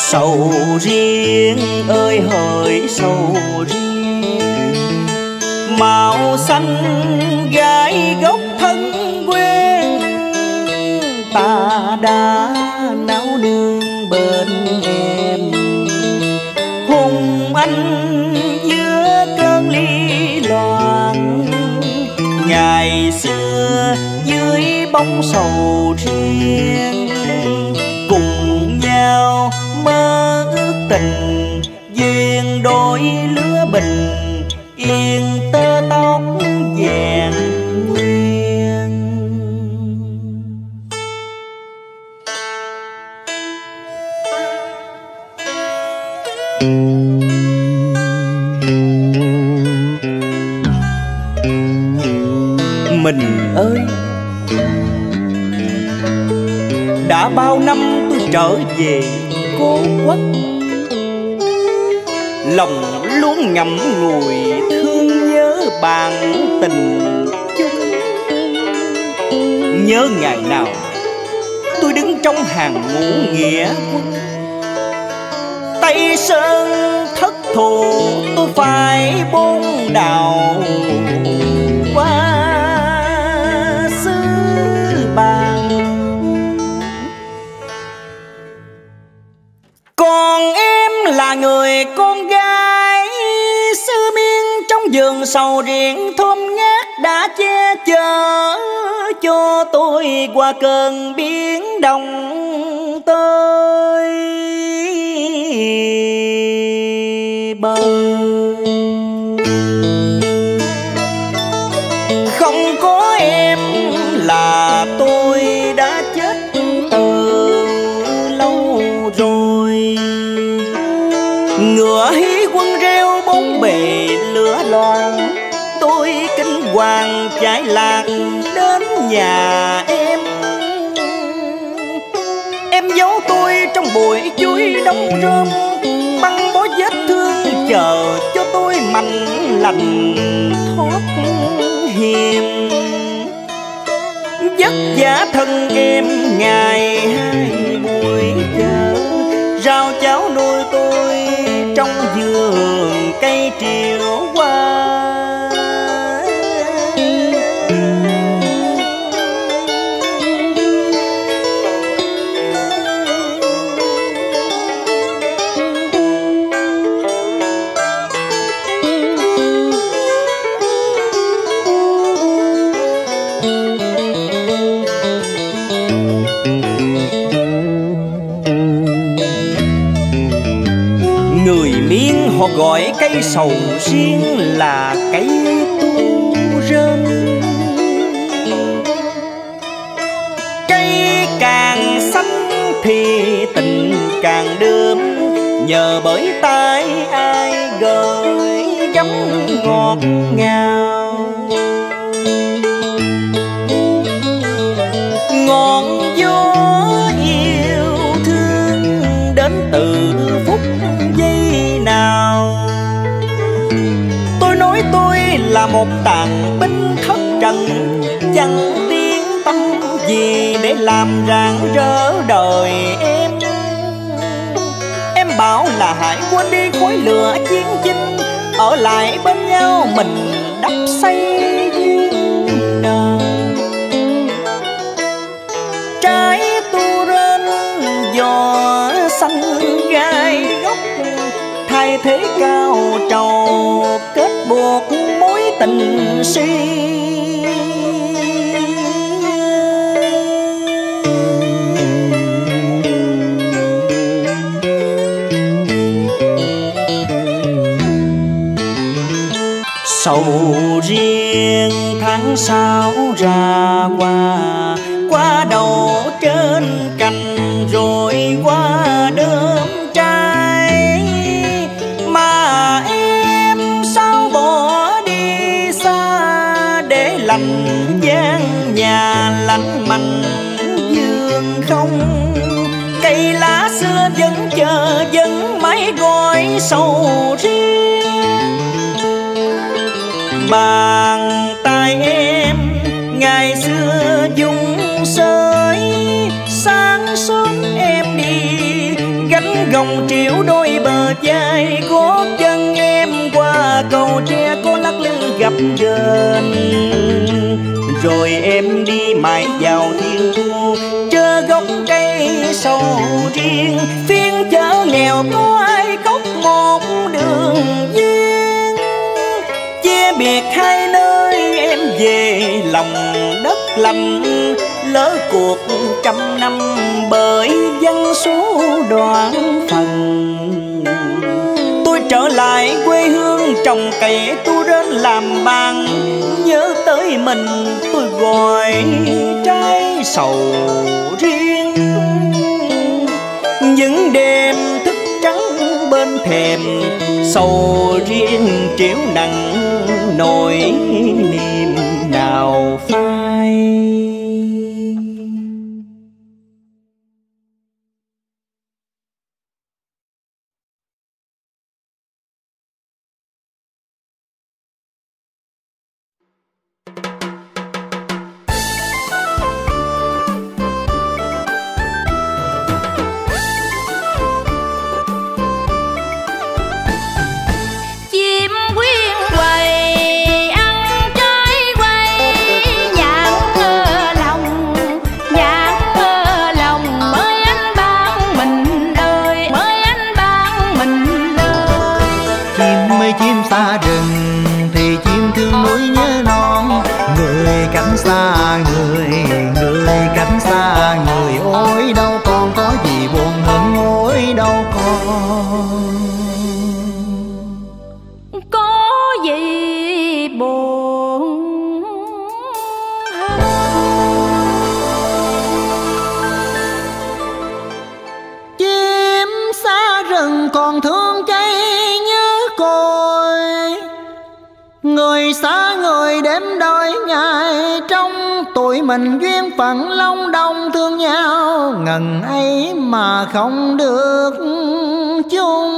Sầu riêng ơi hỡi sầu riêng, màu xanh gai gốc thân quê, ta đã náo nương bên em hùng anh giữa cơn ly loạn. Ngày xưa dưới bóng sầu riêng cùng nhau mơ ước tình duyên đôi lứa bình yên, tơ tóc vàng nguyên. Mình ơi, đã bao năm tôi trở về cố quốc, lòng luôn ngậm ngùi thương nhớ bạn tình chung. Nhớ ngày nào tôi đứng trong hàng ngũ nghĩa quân, Tây Sơn thất thù tôi phải bôn đào qua xứ bạn. Còn em là người con gái xứ Miên, trong vườn sầu riêng thơm ngát đã che chở cho tôi qua cơn biến động tới bờ. Không có em là tôi đã chết từ lâu rồi. Ngựa hí quân reo bốn bề lửa loạn, tôi kinh hoàng chạy lạc đến nhà em. Em giấu tôi trong bụi chuối đóng rơm, băng bó vết thương chờ cho tôi mạnh lành thoát hiểm. Vất vả thân em ngày hai buổi chờ, rau cháo nuôi tôi trong vườn cây triều hoa. Họ gọi cây sầu riêng là cây tu rơm, cây càng xanh thì tình càng đơm, nhờ bởi tay ai gợi giấm ngọt ngào. Ngọn gió yêu thương đến từ phút giây nào tôi nói tôi là một tàn binh thất trần, chẳng tiếng tâm gì để làm rạng rỡ đời em. Em bảo là hãy quên đi khói lửa chiến chinh, ở lại bên nhau mình đắp xây duyên đời. Trái tu rên gió xanh gai góc thay thế cao trầu kết buộc mối tình si. Sầu riêng tháng sáu ra qua qua đầu trên cành rồi qua đơm trái, mà em sao bỏ đi xa để lành gian nhà lạnh mạnh dương không. Cây lá xưa vẫn chờ vẫn mãi gọi sầu riêng. Bàn tay em ngày xưa dung sới, sáng sớm em đi gánh gồng triệu đôi bờ vai, gót chân em qua cầu tre có lắc lư gặp dền. Rồi em đi mãi vào thiên thu chơ gốc cây sầu riêng, phiên chợ nghèo có ai khóc một đường duyên. Biệt hai nơi em về lòng đất lành, lỡ cuộc trăm năm bởi dân số đoạn phần. Tôi trở lại quê hương trồng cây, tôi đến làm bạn nhớ tới mình tôi gọi trái sầu riêng. Những đêm thức trắng bên thềm sầu riêng triểu nặng nỗi niềm nào phai. Mình duyên phận long đong thương nhau, ngần ấy mà không được chung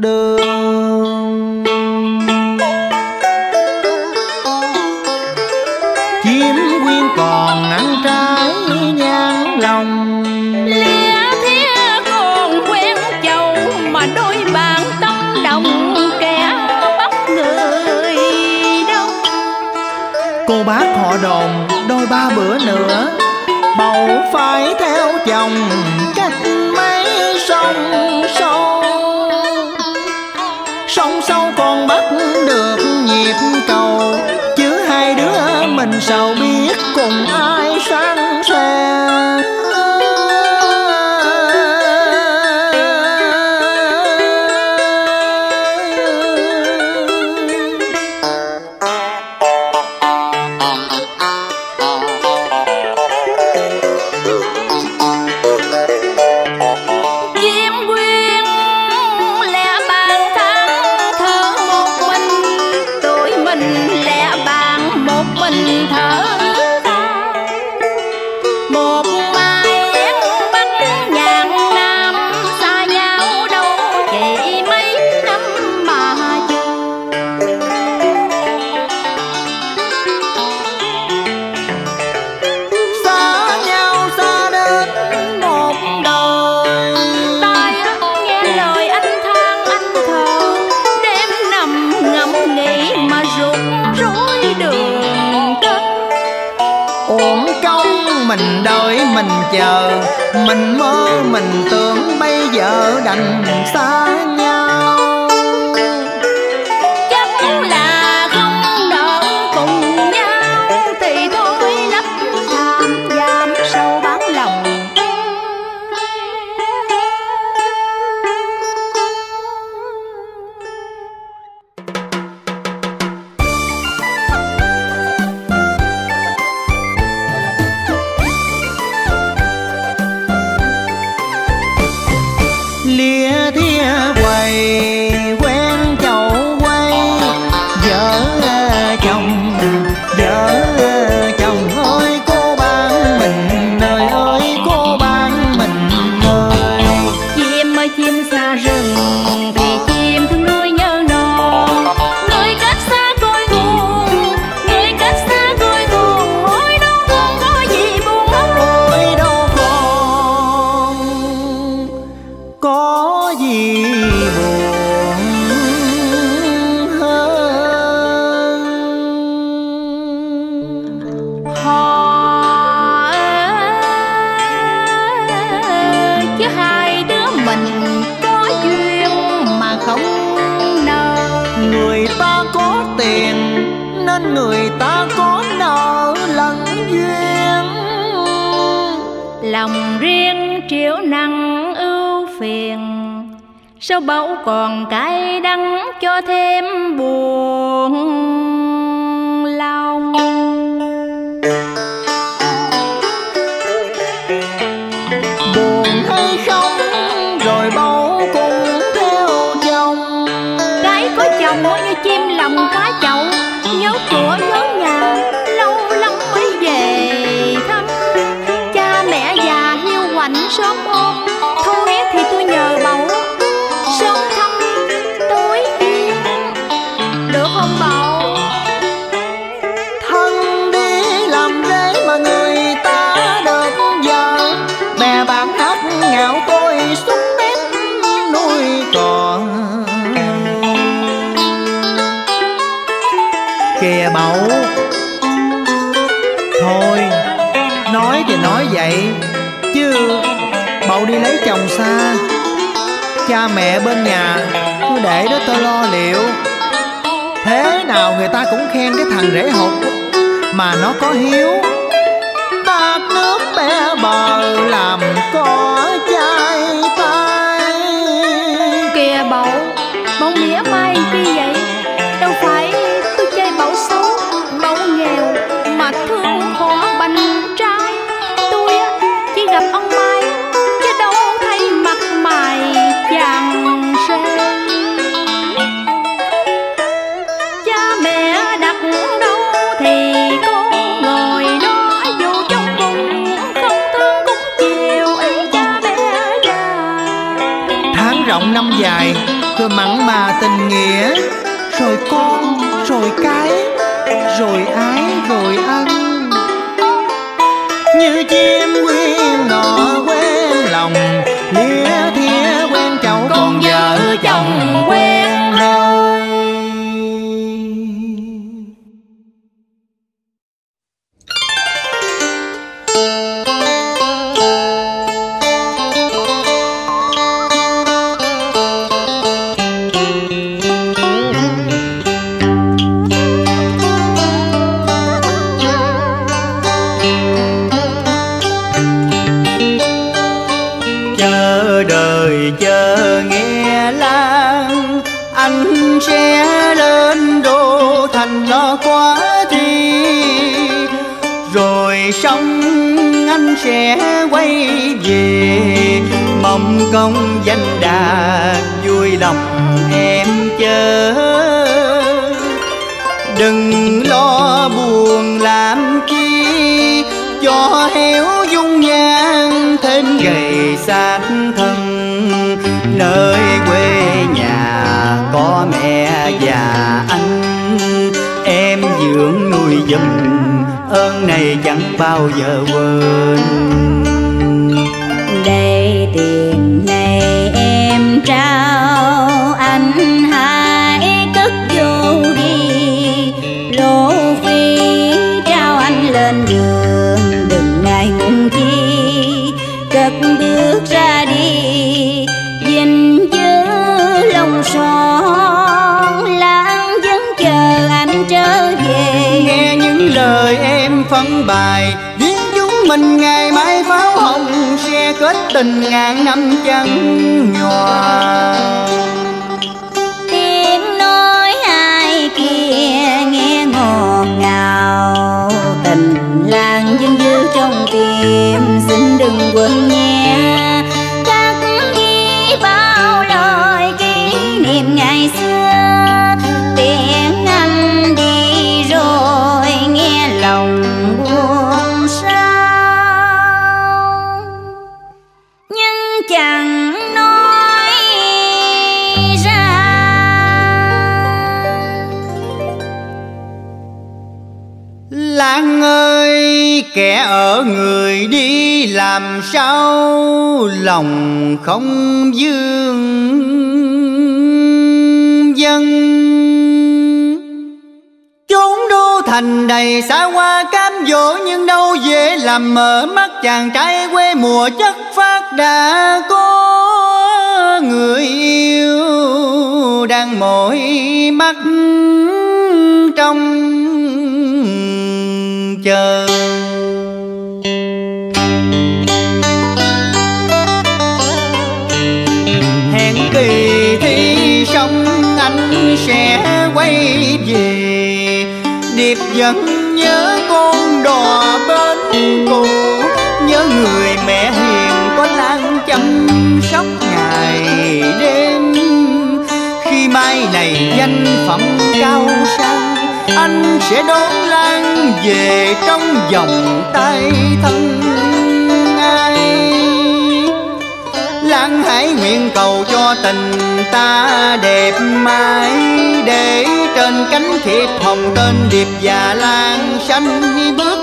đường. Chiếm quyên còn ăn trái nhang lòng, lẽ thế còn quen chầu mà đôi bạn tâm đồng kẻ bắt người. Cô bác họ đồn đôi ba bữa nữa bầu phải theo chồng, cách mấy sông sâu sông sâu còn bắt được nhịp cầu, chứ hai đứa mình sao biết cùng ai sang xe. mình đợi mình chờ, mình mơ mình tưởng bây giờ đành xa nhau. Chắc là không đợi cùng nhau thì thôi lấp tham giam sâu bán lòng. Lòng riêng triệu năng ưu phiền, sao báu còn cay đắng cho thêm buồn lòng. Buồn hay không rồi báu cũng theo chồng. Cái có chồng mới như chim lòng cá chậu, nhớ của nhớ nhà lâu lắm mới về thăm. Sớm ôm thôi thì tôi nhờ báu sớm thăm tối yên được không báu? Thân đi làm thế mà người ta được giờ, bè bạn hết ngạo tôi xuống bếp nuôi cò. Kìa báu, thôi nói thì nói vậy chứ báu đi lấy chồng xa, cha mẹ bên nhà cứ để đó tôi lo liệu. Thế nào người ta cũng khen cái thằng rể hột mà nó có hiếu, tạt nước bé bờ làm cỏ chai tay. Kìa báu, báu mỉa mai chi vậy? Đâu phải tôi chơi báu xấu, báu nghèo mà thương khó bánh trai. Tôi chỉ gặp ông Mai chứ đâu thay mặt mày chàng sen. Cha mẹ đặt đâu thì con ngồi đó, dù trong cùng không thương cũng chiều ấy cha bé già. Tháng rộng năm dài tôi mặn mà tình nghĩa, rồi con rồi cái rồi ái rồi ăn. Như chim quyên nọ quen lòng, lía thía quen chậu, con vợ chồng quen rồi. Sẽ quay về mong công danh đạt, vui lòng em chớ đừng lo buồn làm chi cho héo dung nhan thêm gầy xác thân. Nơi quê nhà có mẹ và anh, em dưỡng nuôi giùm, ơn này chẳng bao giờ quên. Đây tiền này em trao anh, hãy cất vô đi. Lỗ phí trao anh lên đường, đừng ngại ngùng. ân bài duyên chúng mình ngày mai pháo hồng sẽ kết tình ngàn năm chẳng nhòa. Tiếng nói ai kia nghe ngọt ngào, tình làng dân dư trong tim xin đừng quên nhé. Cắt đi bao lời kỷ niệm ngày xưa, tiếng anh đi rồi nghe lòng buồn sao. Nhưng chẳng nói ra làng ơi, kẻ ở người đi làm sao lòng không dương dân. Chốn đô thành đầy xa hoa cám dỗ, nhưng đâu dễ làm mở mắt chàng trai quê mùa chất phát đã có người yêu đang mỗi mắt trong chờ. Hẹn kỳ thi xong anh sẽ quay về, điệp vẫn nhớ con đò bên cũ, nhớ người mẹ hiền có Lan chăm sóc ngày đêm. Khi mai này danh phẩm cao sang, anh sẽ đón Lan về trong vòng tay thân ai. Lan hãy nguyện cầu cho tình ta đẹp mãi, để trên cánh thiệp hồng tên điệp và Lan xanh bước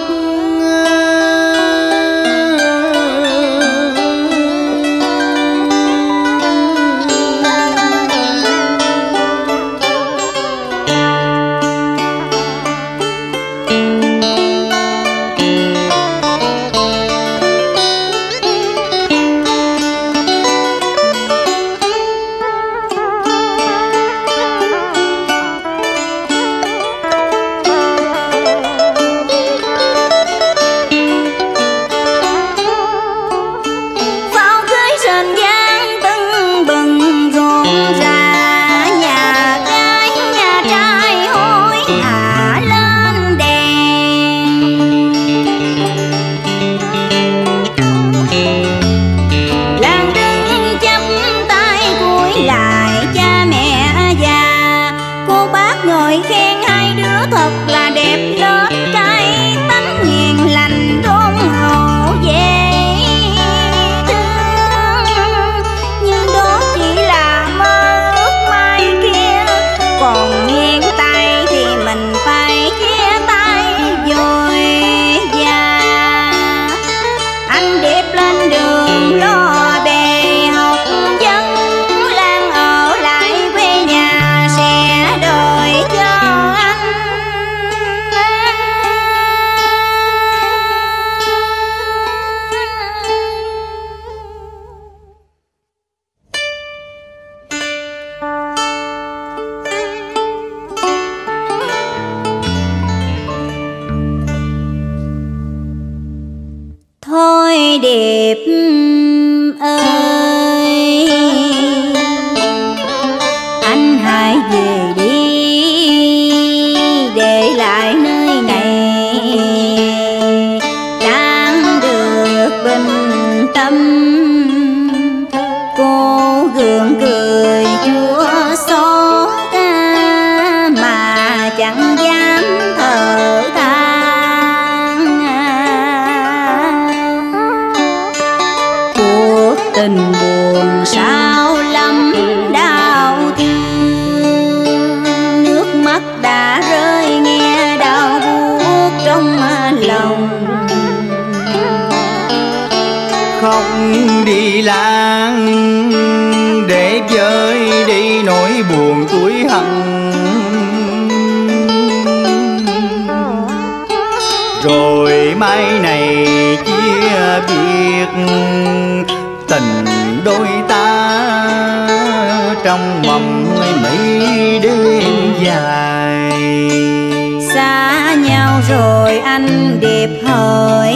rồi anh Điệp hỏi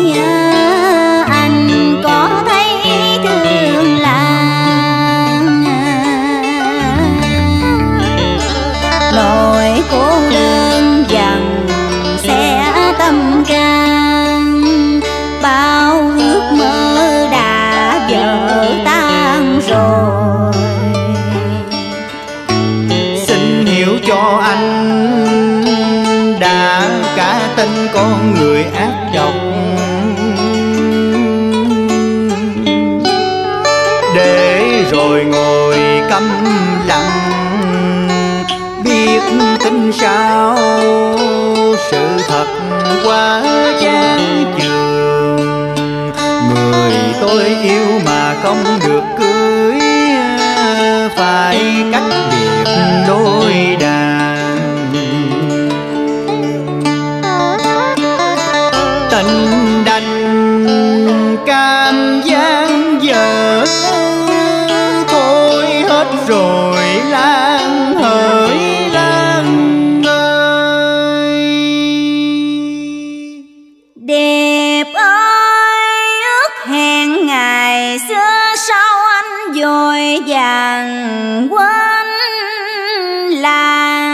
anh có thấy thương Lan? Nỗi cô đơn dần sẽ tâm can, bao ước mơ đã vỡ tan rồi. Xin hiểu cho anh đã cả tên con người ác độc, để rồi ngồi câm lặng biết tính sao sự thật quá chán chường. Người tôi yêu mà không được cưới phải cách biệt đôi đàn. Tình đành cam gián dở, thôi hết rồi Lan hỡi Lan ơi. Đẹp ơi ước hẹn ngày xưa sau anh vội vàng quên Lan.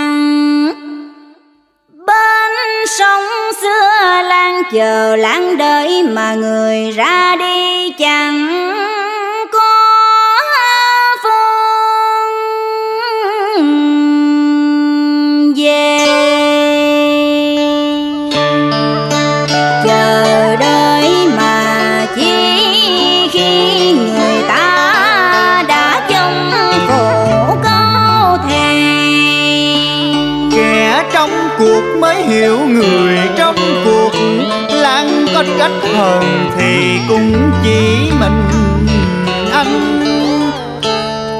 Bên sông xưa Lan chờ Lan đợi mà người ra đi chẳng có phương về. Chờ đợi mà chỉ khi người ta đã trong khổ câu thề, kẻ trong cuộc mới hiểu người trong cuộc. Lan có cách hờn thì cũng chỉ mình anh,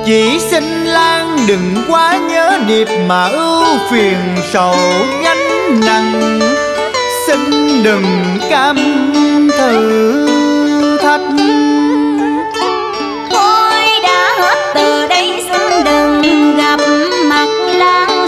chỉ xin Lan đừng quá nhớ Điệp mà ưu phiền sầu gánh nặng. Xin đừng cam thử thách, thôi đã hết từ đây xin đừng gặp mặt. Lan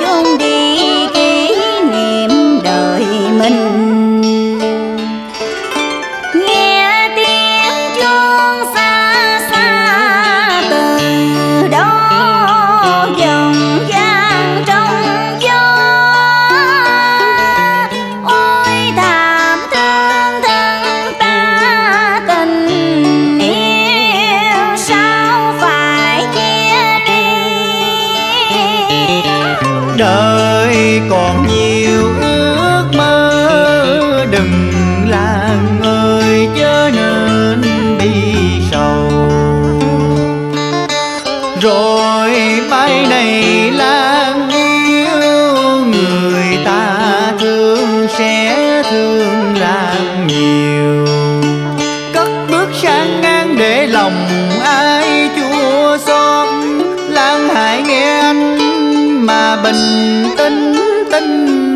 chung đi kỷ niệm đời mình, nghe tiếng chuông xa xa từ đó dòng vang trong gió. Ôi thảm thương thân ta tình yêu sao phải chia ly. Đời còn nhiều ước mơ, đừng Lan ơi chớ nên bi sầu. Rồi mai này Lan yêu người ta thương sẽ thương Lan nhiều. Cất bước sang ngang để lòng ai chua xót, Lan hãy nghe anh mà bình tĩnh tinh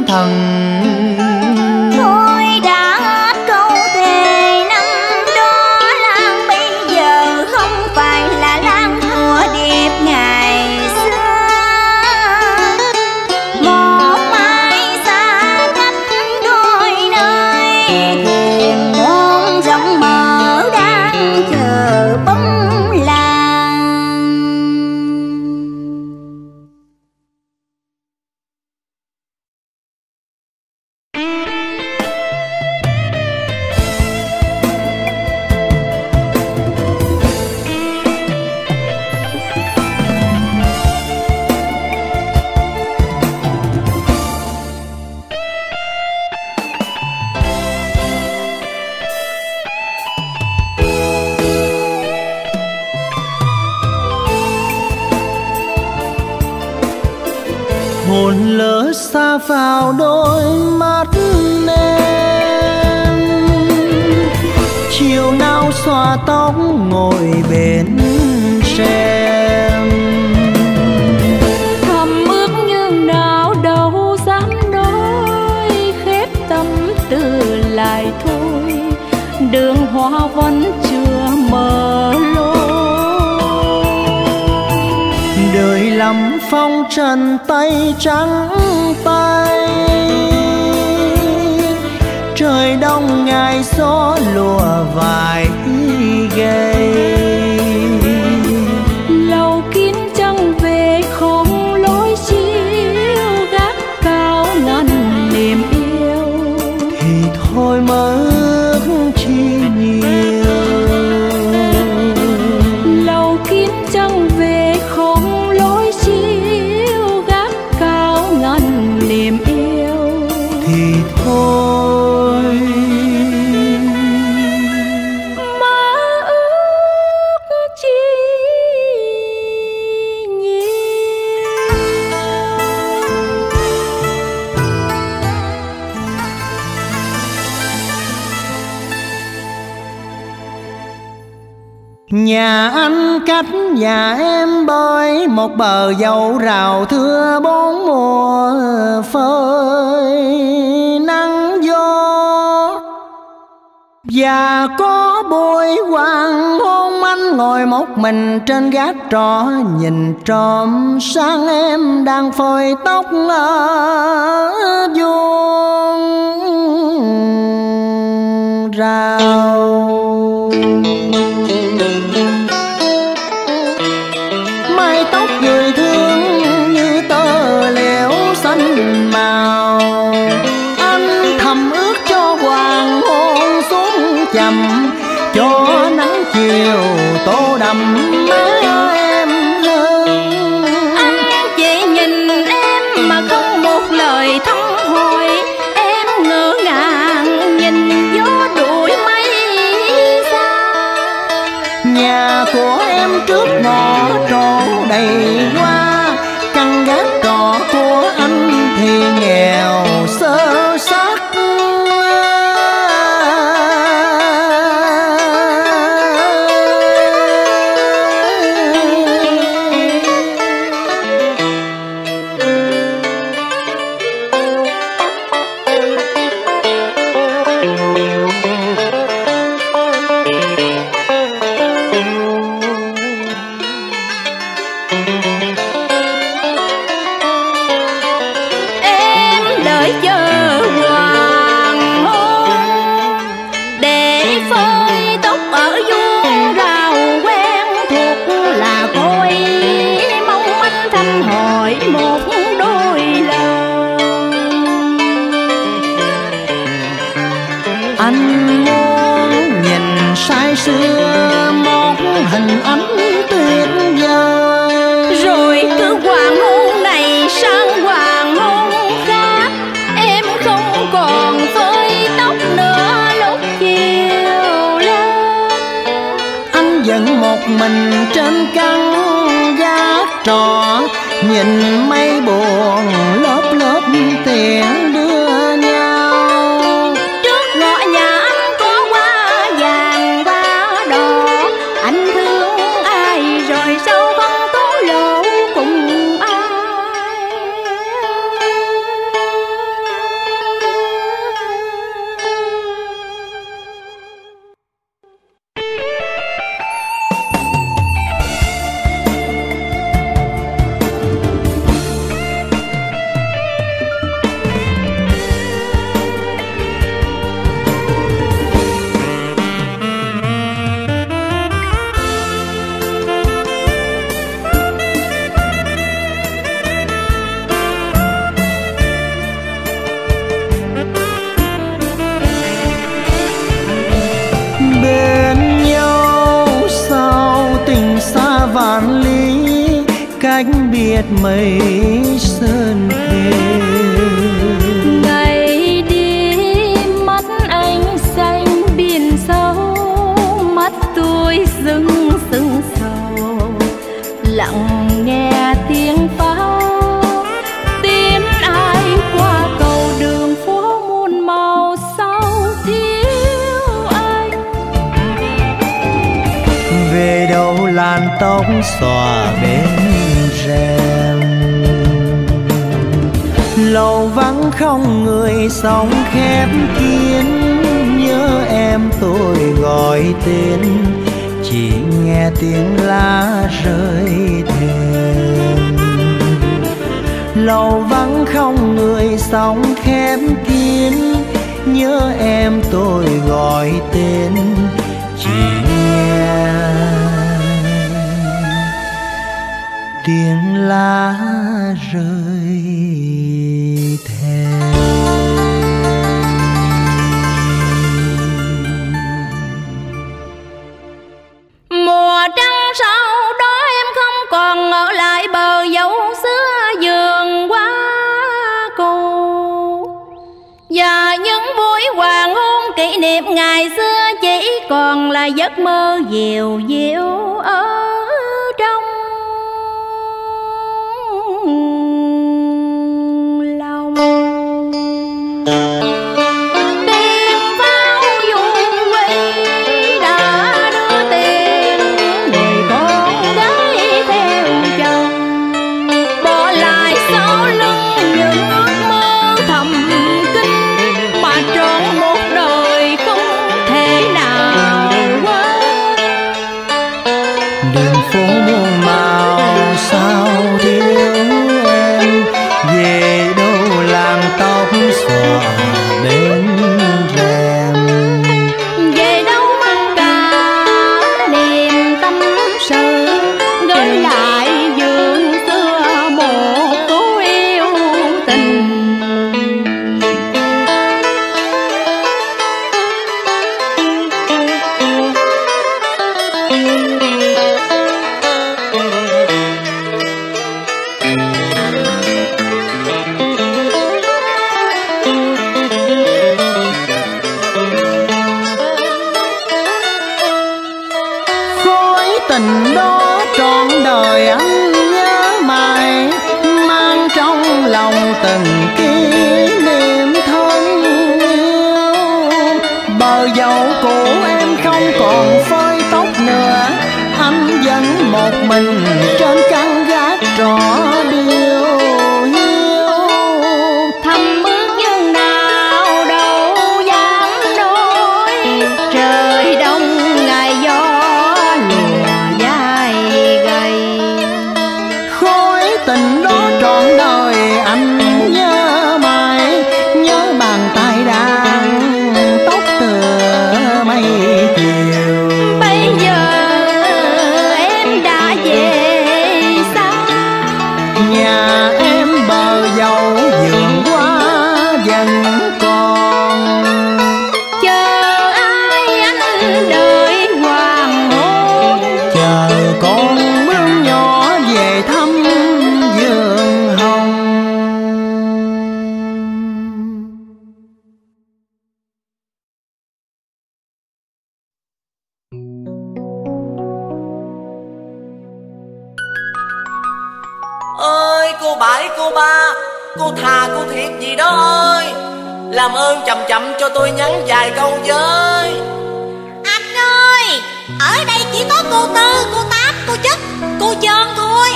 thần. Thôi đã hết câu thề năm đó Lan, bây giờ không phải là Lan của Điệp ngày xưa. Một mai xa cách đôi nơi, thuyền muôn rộng mở đang chờ bóng Lan. Hồn lỡ xa vào đôi mắt em, chiều nào xòa tóc ngồi bên xem. Thầm ước nhưng nào đâu dám nói, khép tâm tư lại thôi, đường hoa vẫn chưa mờ lối. Đời lắm phong trần tay trắng tay, trời đông ngày gió lùa vài gầy. Lầu kín trăng về không lối chiếu, gác cao ngăn niềm yêu thì thôi mơ chi nhiều. Lầu kín trăng về không lối chiếu, gác cao ngăn niềm yêu thì thôi. Nhà anh cách nhà em bơi một bờ dầu rào thưa bốn mùa phơi nắng gió, và có buổi hoàng hôn anh ngồi một mình trên gác trọ nhìn trộm sáng em đang phơi tóc ở vuông rào. Mái tóc người thương như tơ liễu xanh màu, anh thầm ước cho hoàng hôn xuống chậm, cho nắng chiều tô đậm má em hơn. Anh chỉ nhìn em mà không một lời thăm hỏi, em ngỡ ngàng nhìn gió đuổi mây xa. Nhà của em trước ngõ trổ đầy hoa, căn gác trọ của anh thì nghèo sơ xác. Mình trên căn gác trọ nhìn mây buồn lớp lớp tiếng đưa nhau. Trước ngõ nhà anh có hoa vàng hoa đỏ, anh thương ai rồi sao vẫn tố lộ cùng ai. Vạn lý cách biệt mấy sơn thề, ngày đi mắt anh xanh biển sâu, mắt tôi rưng rưng sầu, lặng nghe tiếng pháo tiếng ai qua cầu, đường phố muôn màu sau thiếu anh. Về đâu làn tóc xòa bên rèm, lầu vắng không người, sóng khép kín, nhớ em tôi gọi tên, chỉ nghe tiếng lá rơi thềm. Lầu vắng không người, sóng khép kín, nhớ em tôi gọi tên chị nghe tiếng lá rơi theo. Mùa trăng sau đó em không còn ở lại bờ dấu xưa vườn quá cô, và những buổi hoàng hôn kỷ niệm ngày xưa chỉ còn là giấc mơ dịu dịu ở trong lòng. Tiếng pháo du quy đã đưa tiền người con gái theo chồng, bỏ lại sau lưng những ước mơ thầm kín mà trọn một đời không thể nào quên. Đường phố muôn màu sao thiếu em về đâu, làm tóc xòa bên rèm về đâu mang cả niềm tâm sự, gửi lại vườn xưa một cú yêu tình. Khối tình đó trọn đời anh nhớ mãi, mang trong lòng từng kỷ niệm thân yêu. Bờ dầu cũ em không còn phơi tóc nữa, anh vẫn một mình trên căn gác trọ điêu hiu. Thầm ước nhưng nào đâu dám nói, trời đông ngày gió lùa vai gầy. Khối tình đó trọn đời anh nhớ mãi, nhớ bàn tay đang tóc tựa mây chiều. Bây giờ em đã về xa, nhà em bờ dầu vườn quá vẫn còn, chờ ai anh đợi hoàng hôn, chờ con bướm nhỏ về thăm vườn hồng. Ơi cô bảy cô ba, cô thà cô thiệt gì đó ơi, làm ơn chậm chậm cho tôi nhắn vài câu với. Anh ơi, ở đây chỉ có cô Tư, cô Tám, cô Chất, cô Trơn thôi,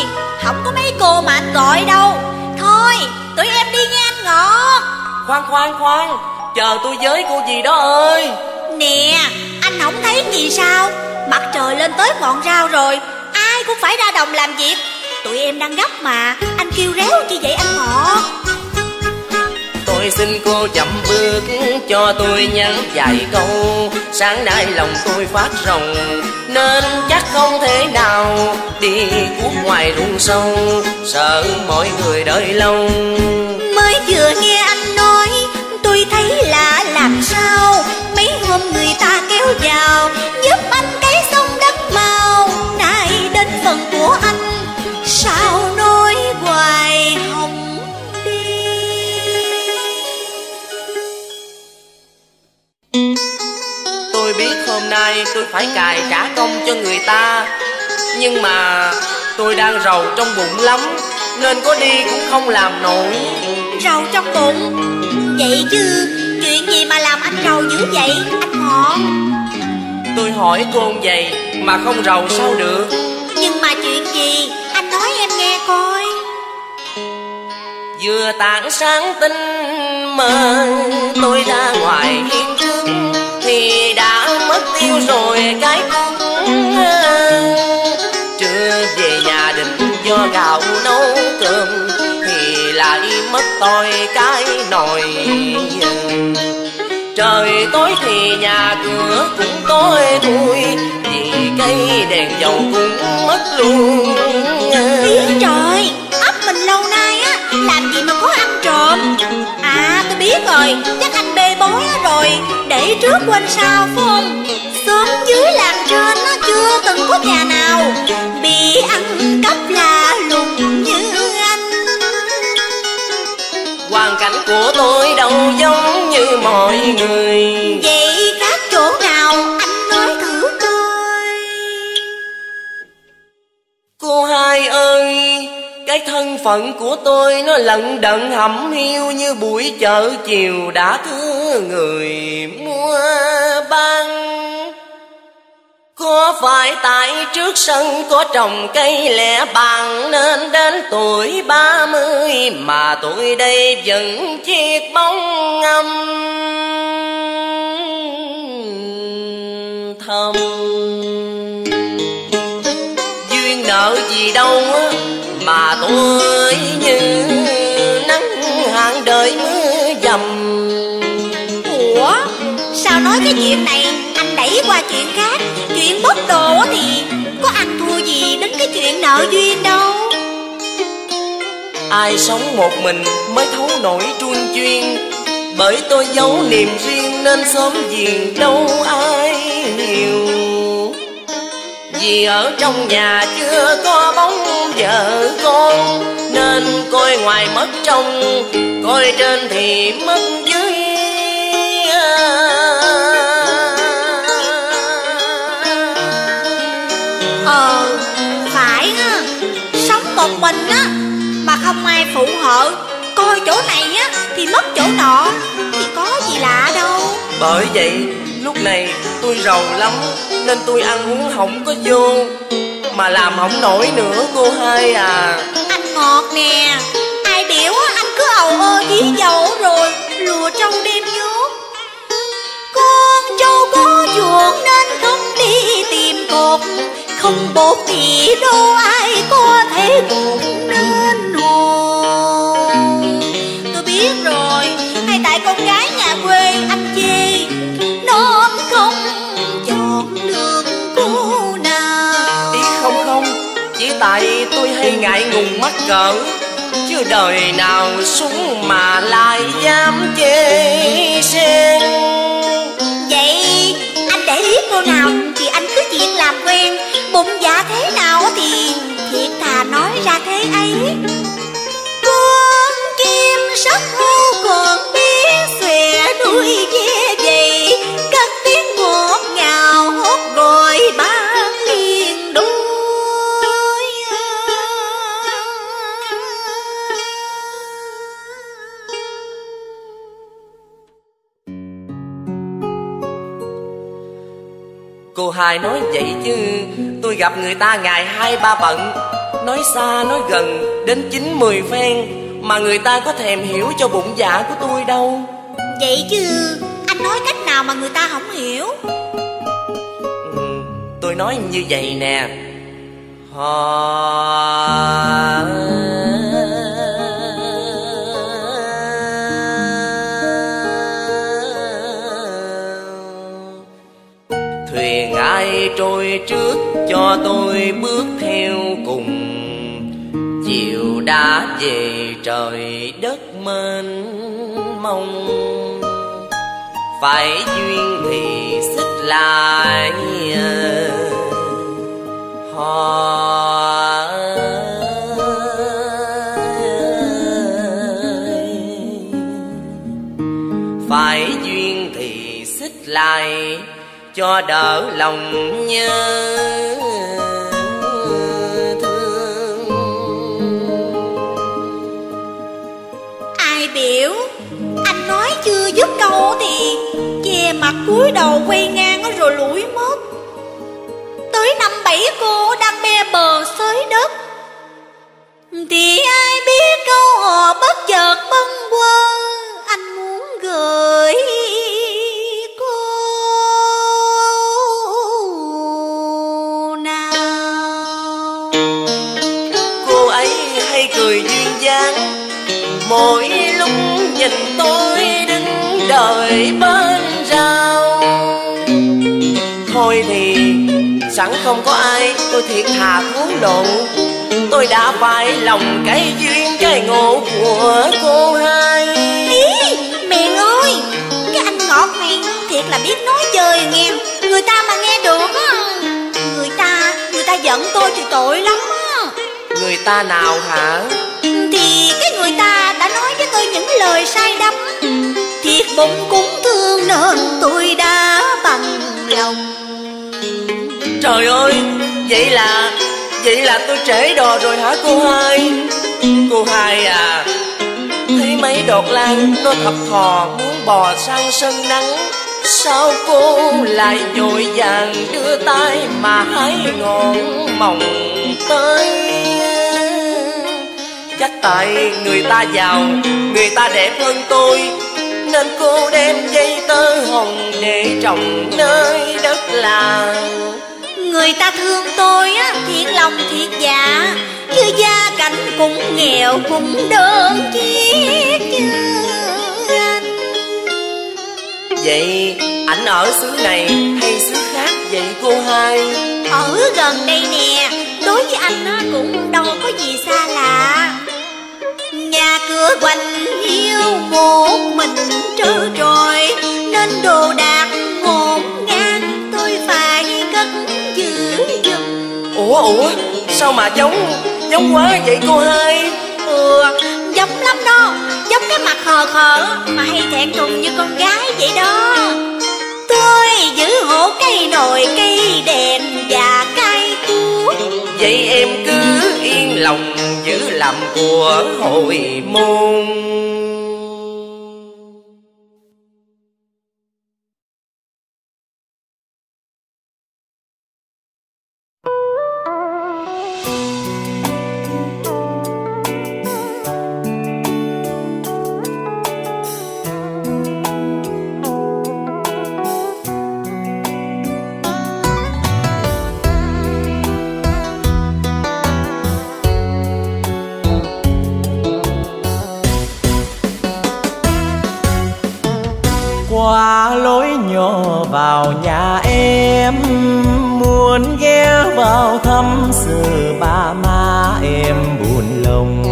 không có mấy cô mà anh gọi đâu. Thôi, tụi em đi nghe anh Ngọt. Khoan khoan khoan, chờ tôi với cô gì đó ơi. Nè, anh không thấy gì sao? Mặt trời lên tới ngọn rau rồi, ai cũng phải ra đồng làm việc. Tụi em đang gấp mà, anh kêu réo chi vậy anh Ngọt? Tôi xin cô chậm bước cho tôi nhắn vài câu, sáng nay lòng tôi phát rồng nên chắc không thể nào đi cuốc ngoài ruộng sâu, sợ mọi người đợi lâu. Mới vừa nghe anh nói, tôi thấy lạ làm sao, mấy hôm người ta kéo vào giúp anh cái sông đất màu, nay đến phần của anh sao nói hoài hồng đi. Tôi biết hôm nay tôi phải cài trả công cho người ta, nhưng mà tôi đang rầu trong bụng lắm nên có đi cũng không làm nổi. Rầu trong bụng vậy chứ chuyện gì mà làm anh rầu dữ vậy anh Ngọt? Tôi hỏi cô vậy mà không rầu sao được. Nhưng mà chuyện gì anh nói em nghe coi. Vừa tảng sáng tinh mơ, tôi ra ngoài hiên trước thì đã mất tiêu rồi cái cúc. Trưa về nhà định do gạo nấu cơm thì lại mất tôi cái nồi. Trời tối thì nhà cửa cũng tối thui, vì cây đèn dầu cũng mất luôn. Trời, ấp mình lâu nay á, làm gì mà có ăn trộm. À tôi biết rồi, chắc anh bê bối rồi, để trước quên sau phải không? Sớm dưới làm trên nó chưa từng có nhà nào bị ăn cắp là lùng như anh. Hoàn cảnh của tôi đâu giống như mọi người. Vậy khác chỗ nào anh nói thử coi. Cô hai ơi, cái thân phận của tôi nó lận đận hẩm hiu như buổi chợ chiều đã thưa người mua bán. Có phải tại trước sân có trồng cây lẻ bàn nên đến tuổi ba mươi mà tuổi đây vẫn chiếc bóng âm thầm. Duyên nợ gì đâu mà tôi như nắng hạn đời mưa dầm. Ủa sao nói cái chuyện này anh đẩy qua chuyện khác? Chuyện bốc đồ thì có ăn thua gì đến cái chuyện nợ duyên đâu. Ai sống một mình mới thấu nổi truân chuyên, bởi tôi giấu niềm riêng nên sớm giềng đâu ai hiểu. Vì ở trong nhà chưa có bóng vợ con, nên coi ngoài mất trong, coi trên thì mất dưới. Một mình á mà không ai phụ hộ, coi chỗ này á thì mất chỗ nọ, thì có gì lạ đâu. Bởi vậy lúc này tôi rầu lắm nên tôi ăn uống không có vô mà làm không nổi nữa cô hai à. Anh ngọt nè, ai biểu á anh cứ ầu ơ dí dầu rồi lùa trong đêm nhốt. Con trâu có chuột nên không đi tìm cột, không bột thì đâu ai có thể buồn nên buồn. Tôi biết rồi, hay tại con gái nhà quê anh chê, nó không chọn được cô nào. Ý không không, chỉ tại tôi hay ngại ngùng mắc cỡ, chứ đời nào xuống mà lại dám chê xen. Vậy anh để ý cô nào thì anh cứ chuyện làm quen, bụng dạ thế nào thì thiệt thà nói ra thế ấy. Con chim sắt hưu còn biết xòe đuôi ve vậy, các tiếng ngọt ngào hót gọi ban liền đôi. Cô hai nói vậy chứ tôi gặp người ta ngày hai ba bận, nói xa nói gần đến chín mười phen mà người ta có thèm hiểu cho bụng dạ của tôi đâu. Vậy chứ anh nói cách nào mà người ta không hiểu? Ừ, tôi nói như vậy nè. Họ... Thuyền ai trôi trước cho tôi bước theo cùng, chiều đã về trời đất mênh mông. Phải duyên thì xích lại họ. Phải duyên thì xích lại cho đỡ lòng nhớ. Anh nói chưa giúp câu thì che mặt cúi đầu quay ngang rồi lủi mất. Tới năm bảy cô đang be bờ xới đất thì ai biết câu hò bất chợt bâng quơ anh muốn gửi cô nào. Cô ấy hay cười duyên dáng mỗi lúc nhìn tôi đứng đợi bên tôi thì sẵn không có ai, tôi thiệt thà cuốn lộn. Tôi đã phải lòng cái duyên cái ngộ của cô hai. Ý, miệng ơi, cái anh ngọt này thiệt là biết nói chơi nghe. Người ta mà nghe được á, Người ta, người ta giận tôi thì tội lắm á. Người ta nào hả? Thì cái người ta đã nói với tôi những lời sai đắm. Thiệt bụng cũng thương nên tôi đã bằng lòng. Trời ơi, vậy là Vậy là tôi trễ đò rồi hả cô hai? Cô hai à, thấy mấy đọt lan nó thập thò muốn bò sang sân nắng, sao cô lại vội vàng đưa tay mà hái ngọn mồng tới? Chắc tại người ta giàu, người ta đẹp hơn tôi, nên cô đem dây tơ hồng để trồng nơi đất là. Người ta thương tôi á, thiệt lòng thiệt dạ, chứ gia cảnh cũng nghèo cũng đơn chiếc chứ anh. Vậy ảnh ở xứ này hay xứ khác vậy cô hai? Ở gần đây nè, đối với anh á, cũng đâu có gì xa lạ. Nhà cửa quanh hiu một mình trơ trọi, nên đồ đạc ngổn ngang tôi phải cất giữ giùm. Ủa ủa sao mà giống giống quá vậy cô hai? Ừ, giống lắm đó, giống cái mặt khờ khờ mà hay thẹn thùng như con gái vậy đó. Tôi giữ hộ cây nồi cây đèn và cây cuốc. Vậy em cứ yên lòng giữ làm của hội môn. Qua lối nhỏ vào nhà em, muốn ghé vào thăm sự ba má em buồn lòng.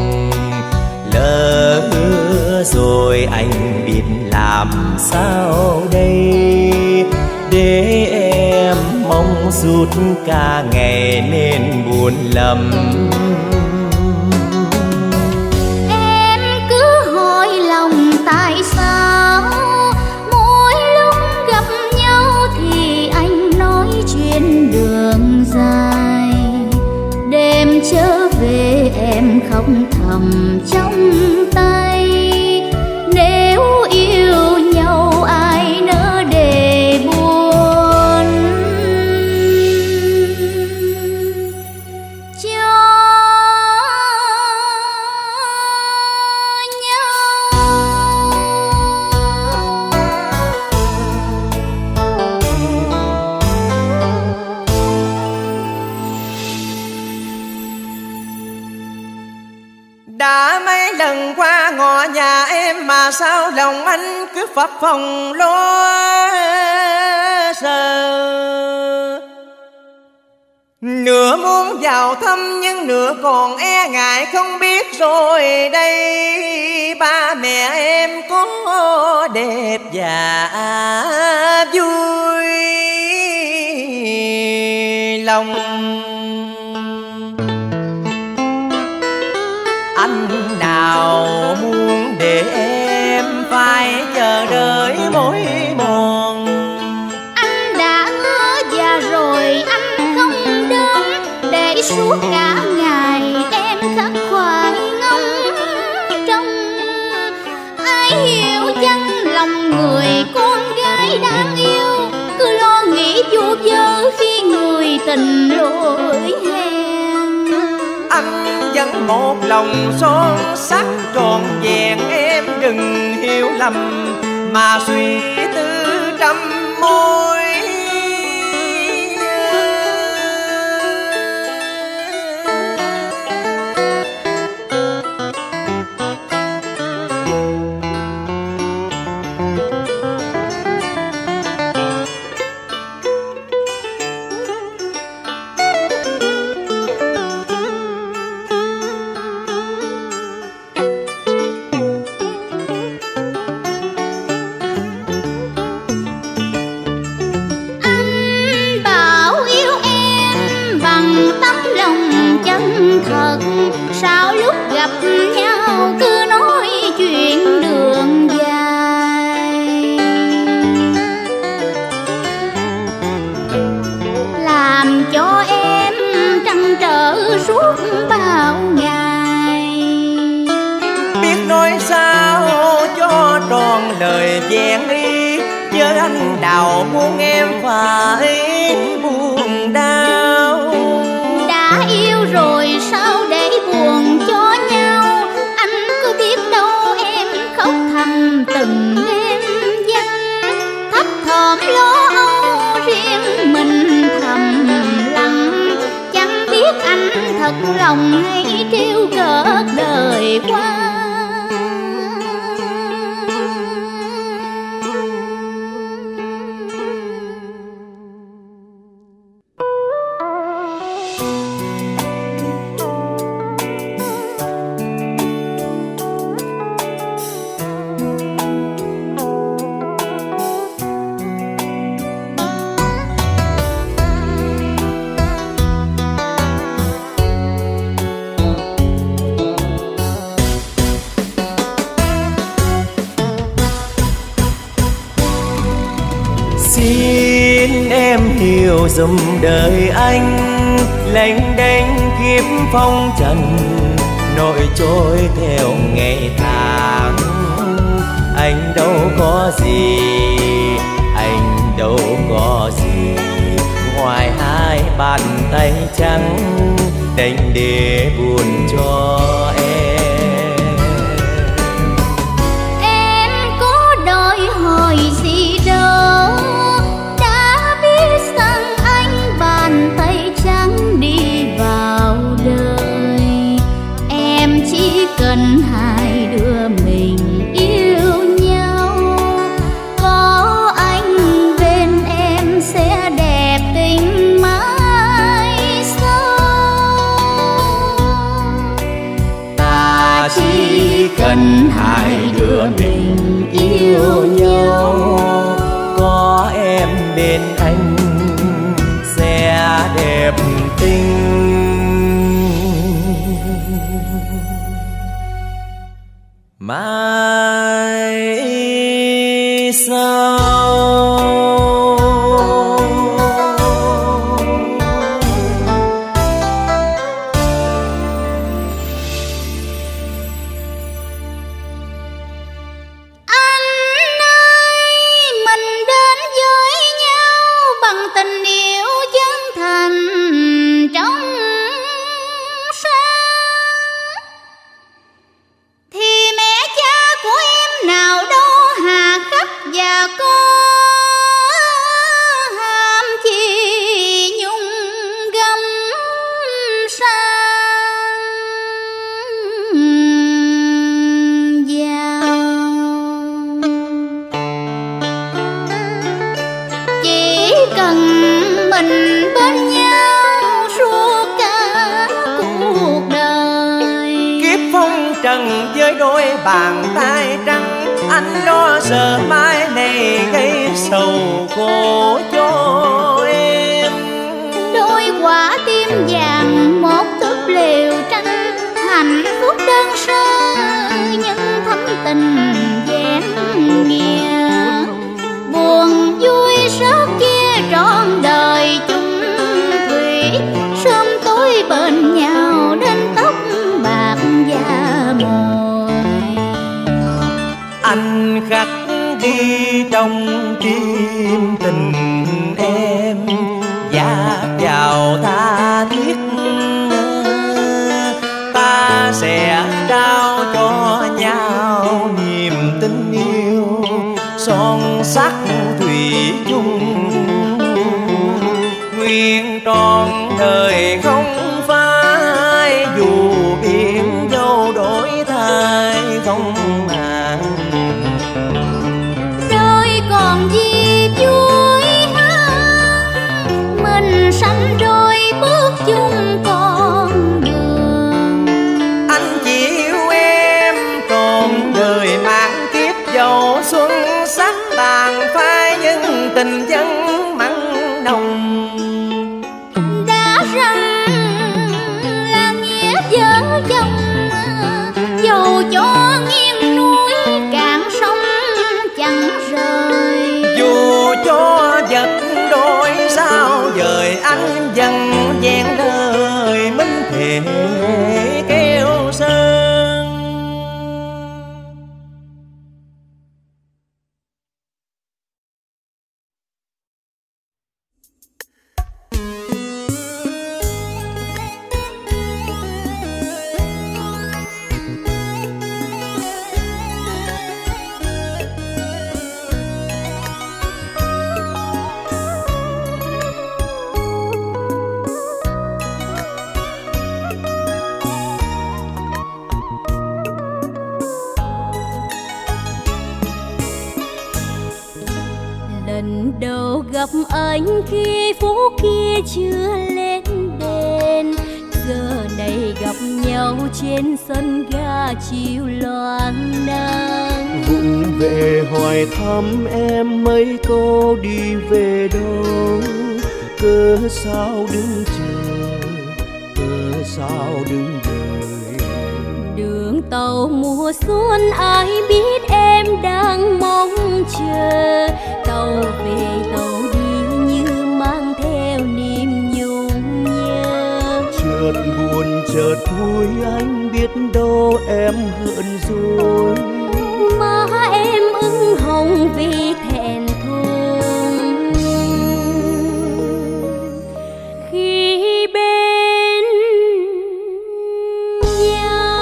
Lỡ hứa rồi anh biết làm sao đây, để em mong suốt cả ngày nên buồn lầm. Em cứ hỏi lòng tại sao dài đêm trở về em không thầm trong tay. Nếu yêu nhau ai nỡ để buồn, cho sao lòng anh cứ phập phồng lo sợ. Nửa muốn vào thăm nhưng nửa còn e ngại, không biết rồi đây ba mẹ em có đẹp và vui lòng. Anh nào muốn để em phải chờ đợi mối mòn. Anh đã hứa già rồi anh không đến, để suốt cả ngày em khắc khoải ngóng trông. Ai hiểu chăng lòng người con gái đáng yêu, cứ lo nghĩ vô vơ khi người tình lỗi hẹn. Anh vẫn một lòng son sắc trọn vẹn, em đừng hiểu lầm mà suy tư trăm mối. nói sao cho tròn lời vẹn ý, nhớ anh đào muốn em phải buồn đau. Đã yêu rồi sao để buồn cho nhau, anh có biết đâu em khóc thành từng đêm giấc, thấp thỏm lo âu riêng mình thầm lặng, chẳng biết anh thật lòng hay trêu cợt đời qua. Dùm đời anh lênh đênh kiếp phong trần, nỗi trôi theo ngày tháng. Anh đâu có gì, anh đâu có gì ngoài hai bàn tay trắng đành để buồn cho em. Em có đòi hỏi gì đâu, cần hai đứa mình yêu nhau. Có anh bên em sẽ đẹp tình mãi sau. Ta chỉ cần hai đứa mình yêu nhau, có em bên anh sẽ đẹp tình. Mãi sao? Bàn tay trắng anh lo sợ mai này gây sầu khổ cho em. Đôi quả tim vàng một túp lều tranh, hạnh phúc đơn sơ nhưng thấm tình vẹn nghĩa. Buồn vui sớt kia trọn đời chung thủy, sớm tối bên nhau đến tóc bạc da mồ. Anh khắc ghi trong tim tình em, giá vào tha thiết ta sẽ trao cho nhau niềm tình yêu son sắc thủy chung, nguyện trọn đời không phai dù biển dâu đổi thay không màng. Còn gì vui hơn mình sanh rồi bước chung con đường. Anh chỉ yêu em trọn đời mang kiếp dầu xuân sắc tàn phai những tình dân mặn nồng. Đã rằng là nghĩa vợ chồng dầu cho nghiêng núi gặp anh khi phố kia chưa lên đèn, giờ này gặp nhau trên sân ga chiều loang nắng. Vụng về hỏi thăm em mấy cô đi về đâu, cớ sao đứng chờ, cớ sao đứng đợi. Đường tàu mùa xuân ai biết em đang mong chờ, tàu về tàu đi như mang theo niềm nhung nhớ. Chợt buồn chợt vui anh biết đâu em hờn rồi, má em ửng hồng vì thẹn thùng. Khi bên nhau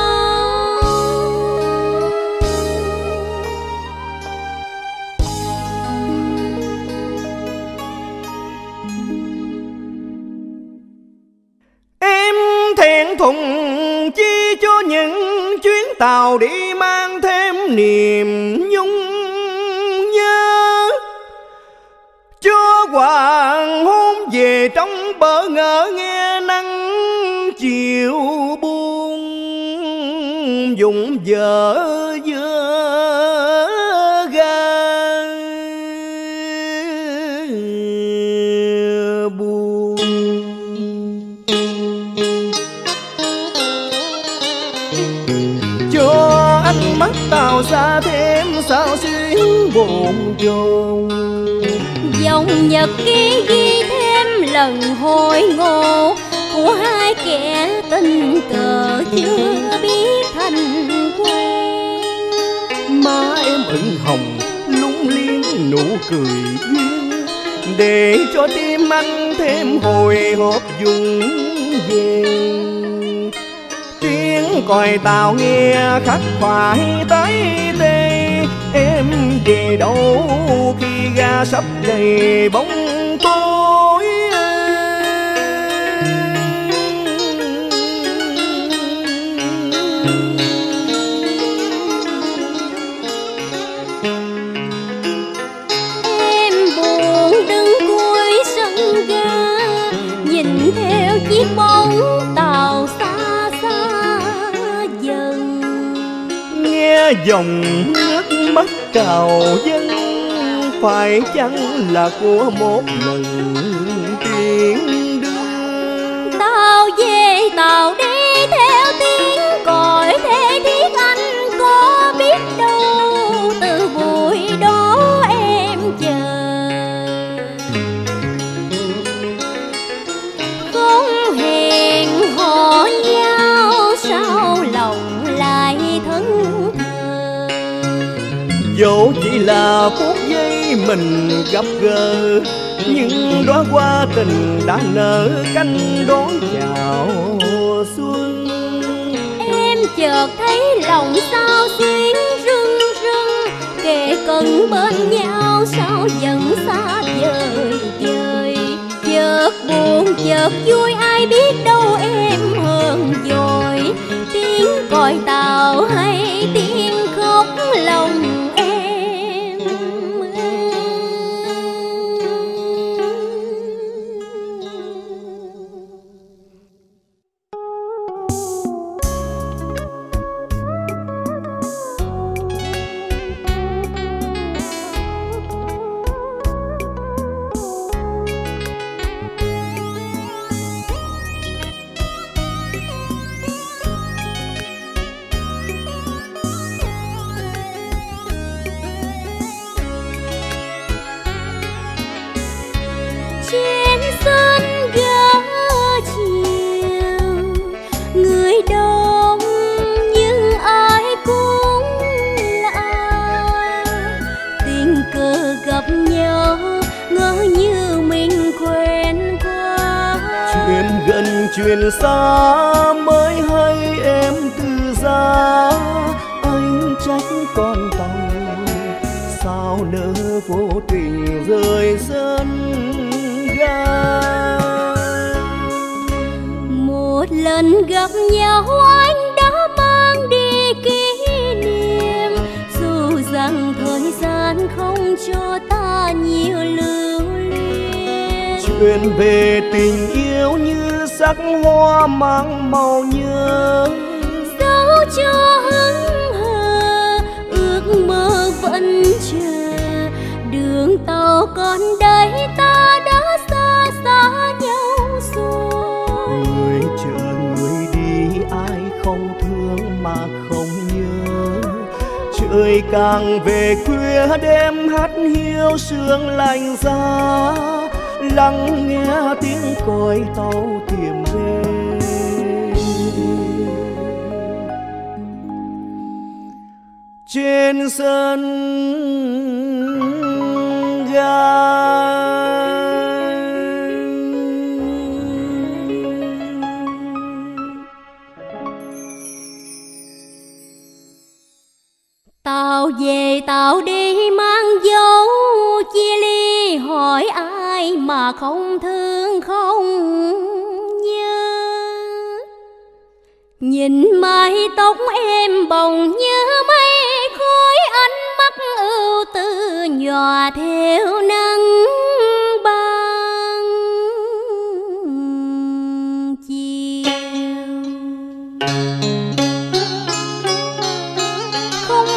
em thẹn thùng chi cho những chuyến tàu đi mang thêm niềm nhung nhớ. Cho hoàng hôn về trong bỡ ngỡ nghe nắng chiều buông vùng vỡ giữa ga buồn. Cho ánh mắt tàu xa thêm sao xuyến buồn chồn, dòng nhật ký ghi thêm lần hồi ngộ của hai kẻ tình cờ chưa biết thành quen. Má em ửng hồng lúng liếng nụ cười duyên, để cho tim anh thêm hồi hộp vùng về. Tiếng còi tàu nghe khắc khoải tới tê, em về đâu khi ga sắp đầy bóng tối. Em buồn đứng cuối sân ga, nhìn theo chiếc bóng tàu xa xa dần, nghe dòng nước mắt trào dâng. Phải chăng là của một lần tiếng đưa tao về tàu đi theo tiếng còi thế thiết. Anh có biết đâu từ buổi đó em chờ, không hẹn hò nhau sao lòng lại thân thờ. Dẫu chỉ là phút giây mình gặp gỡ, nhưng đóa hoa tình đã nở cánh đón chào xuân. Em chợt thấy lòng sao xuyến rưng rưng, kề cận bên nhau sao dần xa vời vời. Chợt buồn chợt vui ai biết đâu em hơn rồi, tiếng còi tàu hay tiếng khóc lòng. Chuyện xa mới hay em từ giá, anh trách con tàu sao nỡ vô tình rời dân ga. Một lần gặp nhau anh đã mang đi kỷ niệm, dù rằng thời gian không cho ta nhiều lưu luyến. thuyền về tình yêu như sắc hoa mang màu nhớ. Dẫu cho hững hờ ước mơ vẫn chờ, đường tàu còn đây ta đã xa xa nhau rồi. Người chờ người đi ai không thương mà không nhớ, trời càng về khuya đêm hát hiu sương lạnh giá, lắng nghe tiếng còi tàu tìm về. Trên sân ga tàu về tàu đi mang dấu chia ly, hỏi ai mà không thương không nhớ. Nhìn mái tóc em bồng như mây khói, ánh mắt ưu tư nhòa theo nắng ban chiều.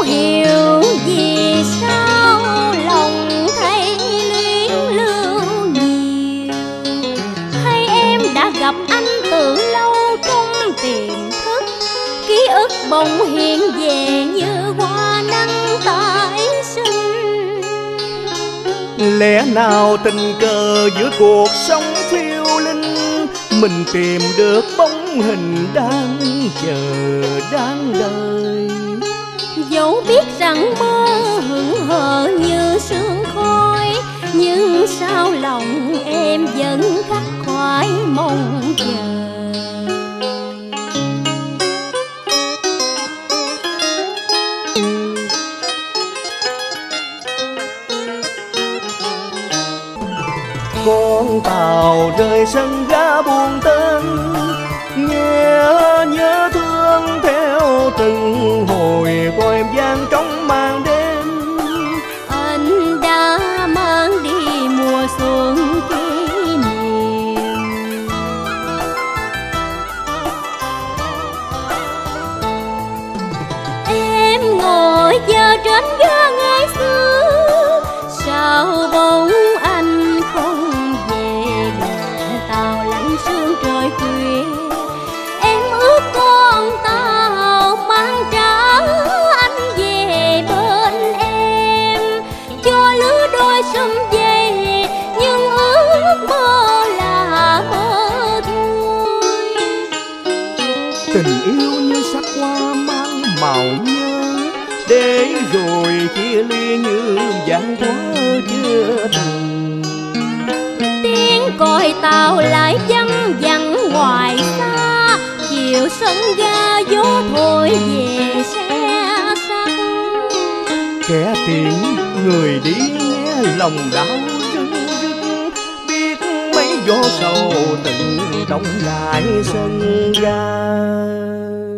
Hiểu vì sao lòng thấy luyến lưu nhiều, hay em đã gặp anh từ lâu trong tiềm thức, ký ức bỗng hiện về như hoa nắng tái sinh. Lẽ nào tình cờ giữa cuộc sống phiêu linh, mình tìm được bóng hình đang chờ đang đợi. Dẫu biết rằng mơ hững hờ như sương khói, nhưng sao lòng em vẫn khắc khoải mong chờ. Con tàu rời sân ga buồn tên, nghe nhớ thương theo từng hồi của em vang trong màn đêm. Anh đã mang đi mùa xuân kỷ niệm, em ngồi chờ trên ga ngày xưa. Sao bóng anh không về, đợi tàu lạnh sương trời khuya, em ước con tàu mang trả anh về bên em. Cho lứa đôi sum về, nhưng ước mơ là mơ thôi. Tình yêu như sắc hoa mang màu nhớ, để rồi chia ly như vạn hóa chưa từng. Tiếng còi tàu lại văng vẳng ngoài xa, chiều sân ga gió thổi về xe sắc. Kẻ tiễn người đi nghe lòng đau rưng rưng, biết mấy gió sầu tình đóng lại sân ga.